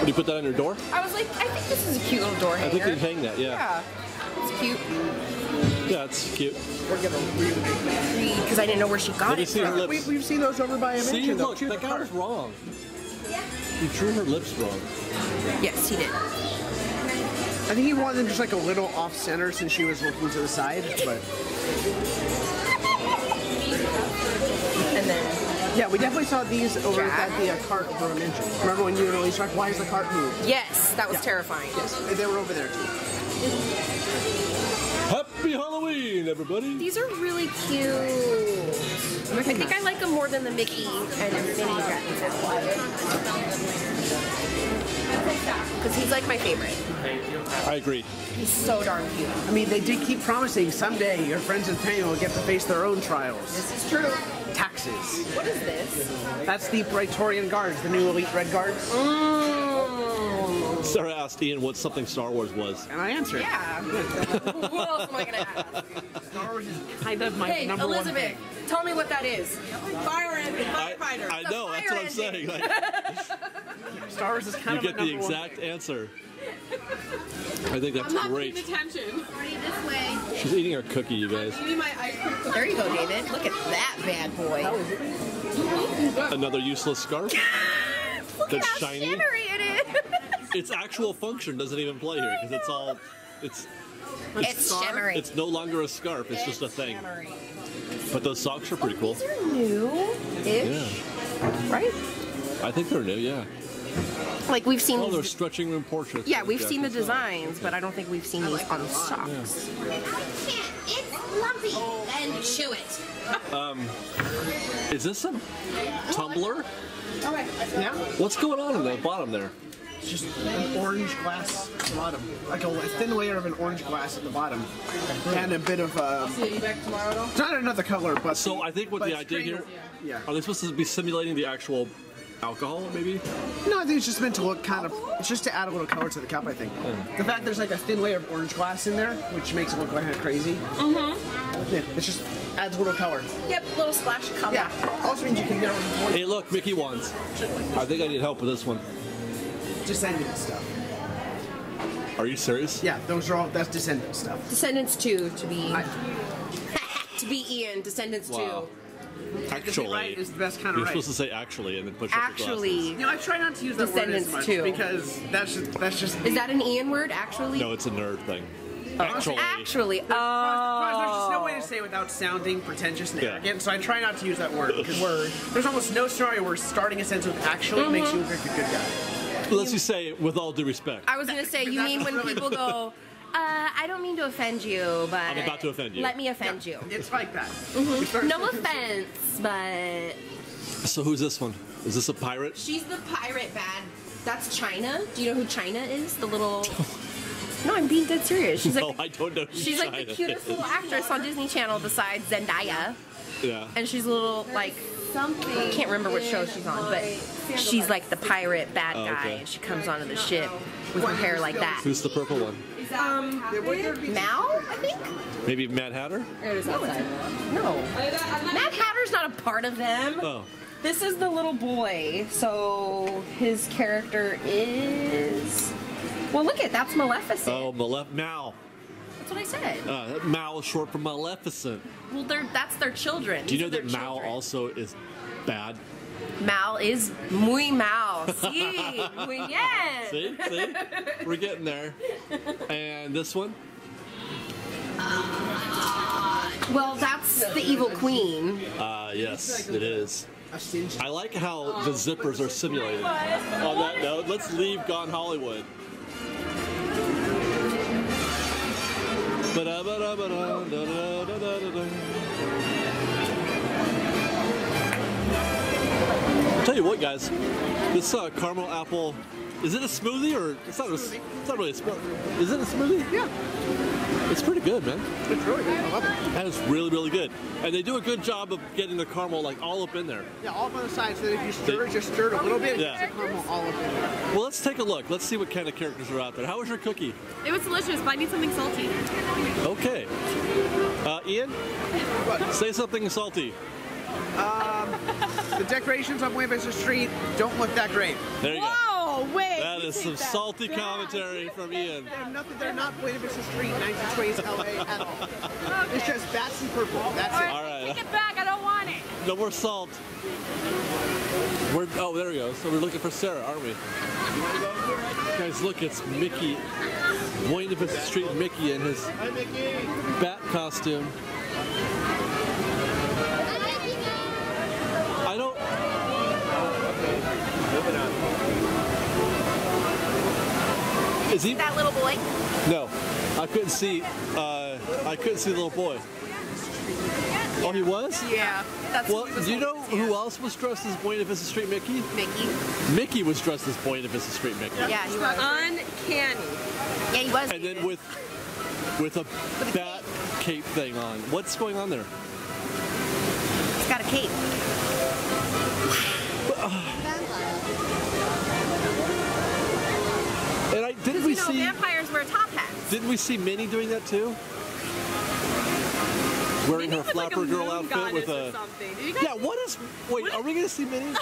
Would you put that on your door? I was like, I think this is a cute little door hanger. I think you'd hang that, yeah. Yeah. It's cute. Yeah, it's cute. We're gonna really make it. Because I didn't know where she got it from. We've seen those over by a mansion. See, look, that guy was wrong. Yeah. He drew her lips wrong. Yes, he did. I think he wanted them just like a little off-center since she was looking to the side, but... And then... Yeah, we definitely saw these over at the cart for a minute. Remember when you were really shocked, why is the cart moved? Yes, that was terrifying. Yes, they were over there too. Happy Halloween, everybody! These are really cute. I think I like them more than the Mickey and Minnie because he's like my favorite. I agree. He's so darn cute. I mean, they did keep promising someday your friends in Penny will get to face their own trials. This is true. Taxes. What is this? That's the Praetorian Guards, the new elite red guards. Mm. Sarah asked Ian what something Star Wars was. And I answered. Yeah. What else am I going to ask? Star Wars is kind of my number Elizabeth, one. Hey, Elizabeth, tell me what that is. Firefighter. I know, that's what I'm saying. Like, Star Wars is kind of my number one. You get the exact answer. I think that's great. I'm not paying attention. Party this way. She's eating her cookie, you guys. I'm eating my ice cream cookie. There you go, David. Look at that bad boy. Another useless scarf. Look that's how shiny. Shimmery it is. Its actual function doesn't even play here because it's all. It's shimmery. It's no longer a scarf. It's just a thing. Shimmery. But those socks are pretty cool. These are new-ish, right? I think they're new. Yeah. Like we've seen. Oh, they're stretching room portraits. Yeah, we've seen the designs, but I don't think we've seen these on socks. Yeah. I can't. It's lumpy. And chew it. Is this a tumbler? Okay. Yeah. What's going on in the bottom there? It's just an orange glass bottom, like a thin layer of an orange glass at the bottom, and a bit of. See you back tomorrow, though? It's not another color, but. So I think what the idea here. Yeah. Are they supposed to be simulating the actual? Alcohol, maybe? No, I think it's just meant to look kind of. It's just to add a little color to the cup, I think. Mm. The fact there's like a thin layer of orange glass in there, which makes it look kind of crazy. Mm-hmm. Yeah, it just adds a little color. Yep, a little splash of color. Yeah. Also means you can get. Hey, look, Mickey wands. I think I need help with this one. Descendant stuff. Are you serious? Yeah, those are all. That's Descendant stuff. Descendants 2 to be. To be Ian. Descendants 2. Actually, right is the best kind of you're supposed to say actually and then push up your glasses. You know, I try not to use that word as much because that's just. Is that an Ian word? Actually. No, it's a nerd thing. Oh. Actually. Actually. There's just no way to say it without sounding pretentious and arrogant, so I try not to use that word. There's almost no scenario where starting a sentence with actually makes you look like a good guy. Unless you say with all due respect. I was gonna say you mean when people go. I don't mean to offend you, but I'm about to offend you. Let me offend you. It's like that. Mm-hmm. No offense, but. So who's this one? Is this a pirate? She's the pirate bad. That's China. Do you know who China is? The little. No, I'm being dead serious. She's like. No, I don't know. She's China like the cutest little actress on Disney Channel besides Zendaya. Yeah. And she's a little like. Something I can't remember what show she's on, but she's like the pirate bad guy, and she comes onto the ship with her hair like that. Who's the purple one? Mal, I think? Maybe Mad Hatter? No. Mad Hatter's not a part of them. Oh. This is the little boy, so his character is... Well, look it, that's Maleficent. Oh, Mal. That's what I said. Mal is short for Maleficent. Well, that's their children. Do you know that Mal also is bad? Mal is muy mal. Sí, muy bien. See? We're getting there. And this one? Well, that's the evil queen. Yes, it is. I like how the zippers are simulated. On that note, let's leave Gone Hollywood. I'll tell you what, guys, this caramel apple, is it a smoothie or, it's not really a smoothie? Is it a smoothie? Yeah. It's pretty good, man. It's really good. I love it. That is really, really good. And they do a good job of getting the caramel like all up in there. Yeah, all up on the sides. So if you stir it, just stir it a little bit. Yeah. It's the caramel all up in there. Well, let's take a look. Let's see what kind of characters are out there. How was your cookie? It was delicious, but I need something salty. Okay. Ian? What? Say something salty. The decorations on Buena Vista Street don't look that great. There you go. Whoa, wait. That is some salty commentary from Ian. They're not Buena Vista Street, 1920s LA at all. Okay. It's just bats and purple. That's all it. All right. Take it back. I don't want it. No more salt. Oh, there we go. So we're looking for Sarah, aren't we? Guys, look, it's Mickey. Buena Vista Street Mickey in his bat costume. Is he that little boy? No, I couldn't see. I couldn't see the little boy. Oh, he was? Yeah. That's well, do you know who else was dressed as Buena Vista Street Mickey? Mickey. Mickey was dressed as Buena Vista Street Mickey. Yeah, he was. Uncanny. Yeah, he was. And then with a bat cape thing on. What's going on there? He's got a cape. And didn't we see vampires wear top hats? Didn't we see Minnie doing that too? Wearing her flapper girl outfit with a. Yeah, what is? Wait, are we gonna see Minnie?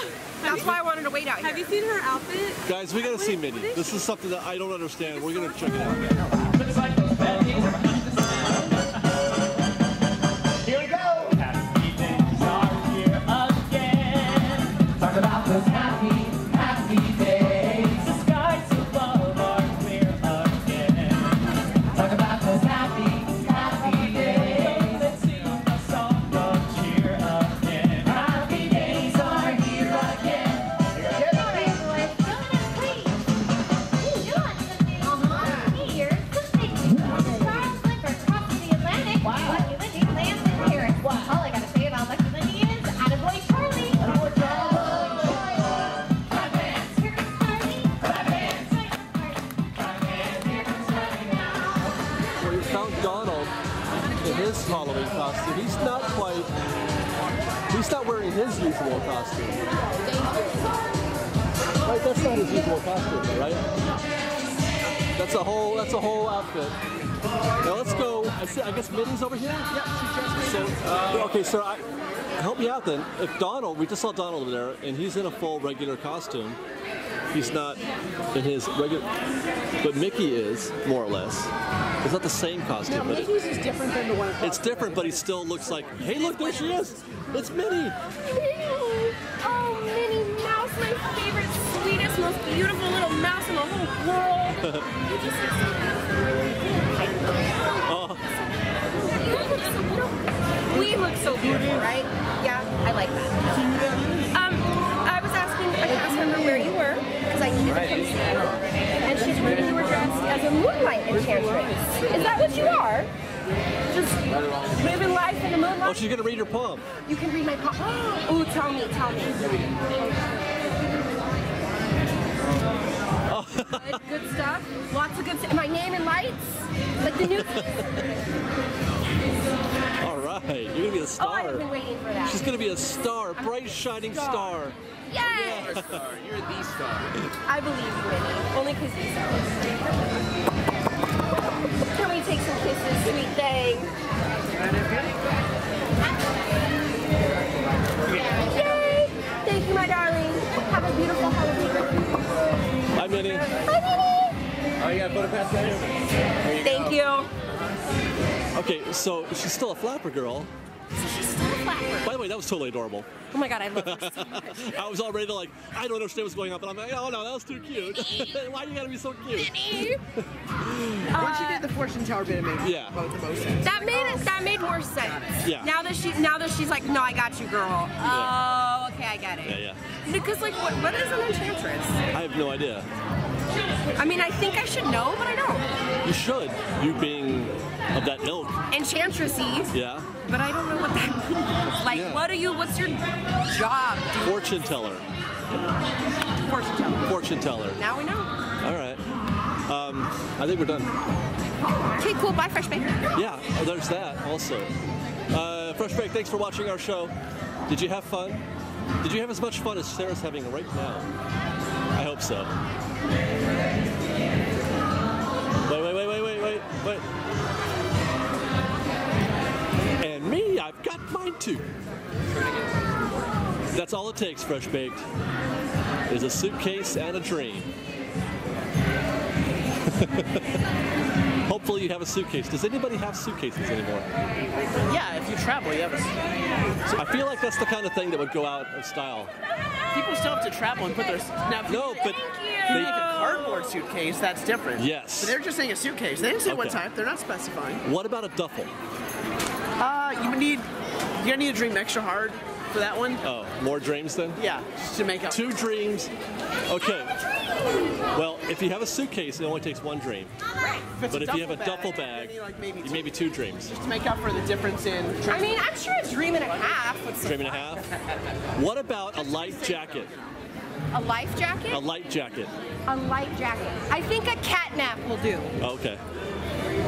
That's why I wanted to wait out here. Have you seen her outfit? Guys, we gotta see Minnie. This is something that I don't understand. We're gonna check it out. Help me out then. If Donald, we just saw Donald over there, and he's in a full regular costume. He's not in his regular, but Mickey is, more or less. It's not the same costume. No, Mickey's is different than the one. It's different, but he still looks like, hey, look, there she is. It's Minnie. Oh, Minnie Mouse, my favorite, sweetest, most beautiful little mouse in the whole world. We look so beautiful, right? Yeah, I like that. I was asking a cast member where you were, because I needed to come see you. And she's wondering you were dressed as a moonlight enchantress. Is that what you are? Just living life in the moonlight? Oh, she's going to read your poem. You can read my poem. Oh, tell me, tell me. Good stuff. Lots of good stuff. My name in lights? Like the new Hey, you're gonna be a star. Oh, I've been waiting for that. She's gonna be a star, bright shining star. Yes! You're the star. I believe you, Minnie. Only because you stars. Can we take some kisses, sweet thing? Yay! Thank you, my darling. Have a beautiful Halloween. Hi, Minnie. Hi, Minnie. Oh, you got a photo pass there? Thank you. Okay, so she's still a flapper girl. So she's still a flapper. By the way, that was totally adorable. Oh my god, I love her so much. I was already like, I don't understand what's going on, but I'm like, oh no, that was too cute. Why you gotta be so cute? Once you did the fortune tower bit, it made the most sense. That made more sense. Yeah. Now that she's like, no, I got you, girl. Yeah. Oh, okay, I get it. Yeah, yeah. Because like, what is an enchantress? I have no idea. I mean, I think I should know, but I don't. You should. You being of that ilk. Enchantressy. Yeah. But I don't know what that means. Like, what's your job? Dude? Fortune teller. Fortune teller. Fortune teller. Now we know. All right. I think we're done. Okay, cool. Bye, Fresh Baked. Yeah, there's that also. Fresh Baked, thanks for watching our show. Did you have fun? Did you have as much fun as Sarah's having right now? I hope so. Wait. And me, I've got mine too. That's all it takes, Fresh Baked, is a suitcase and a dream. Hopefully you have a suitcase. Does anybody have suitcases anymore? Yeah, if you travel, you have a suitcase. I feel like that's the kind of thing that would go out of style. People still have to travel and put their... Now, no, but... They make a cardboard suitcase, that's different. Yes. But they're just saying a suitcase. They didn't say what type. They're not specifying. What about a duffel? You're gonna need a dream extra hard for that one. Oh, more dreams then? Yeah, to make up. Two dreams. Okay. Well, if you have a suitcase, it only takes one dream. Right. But if you have a duffel bag, maybe two dreams. Just to make up for the difference in... I mean, I'm sure a dream and a half. Dream and a half? What about a life jacket? A life jacket? A light jacket. A light jacket. I think a cat nap will do. Okay.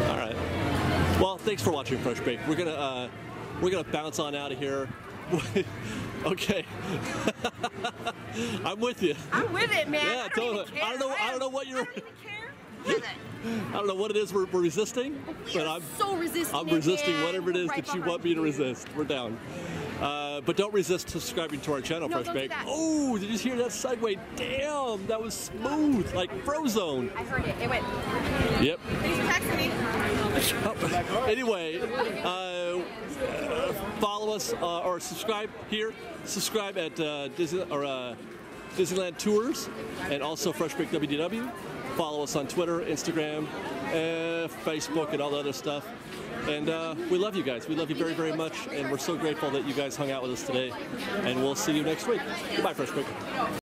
All right. Well, thanks for watching Fresh Baked. We're gonna bounce on out of here. Okay. I'm with you. I'm with it, man. Yeah, totally. I don't know what you're. I don't even care. I don't know what it is we're resisting, but I'm so resisting. I'm resisting whatever it is that you want me to resist. We're down. But don't resist subscribing to our channel, Fresh Baked. Oh, did you hear that segue? Damn, that was smooth, like Frozone. I heard it. It went. Yep. Thanks for texting me. Anyway, follow us or subscribe here. Subscribe at Disneyland Tours and also Fresh Baked WDW. Follow us on Twitter, Instagram, Facebook, and all the other stuff. And we love you guys. We love you very, very much. And we're so grateful that you guys hung out with us today. And we'll see you next week. Goodbye, Fresh Baked.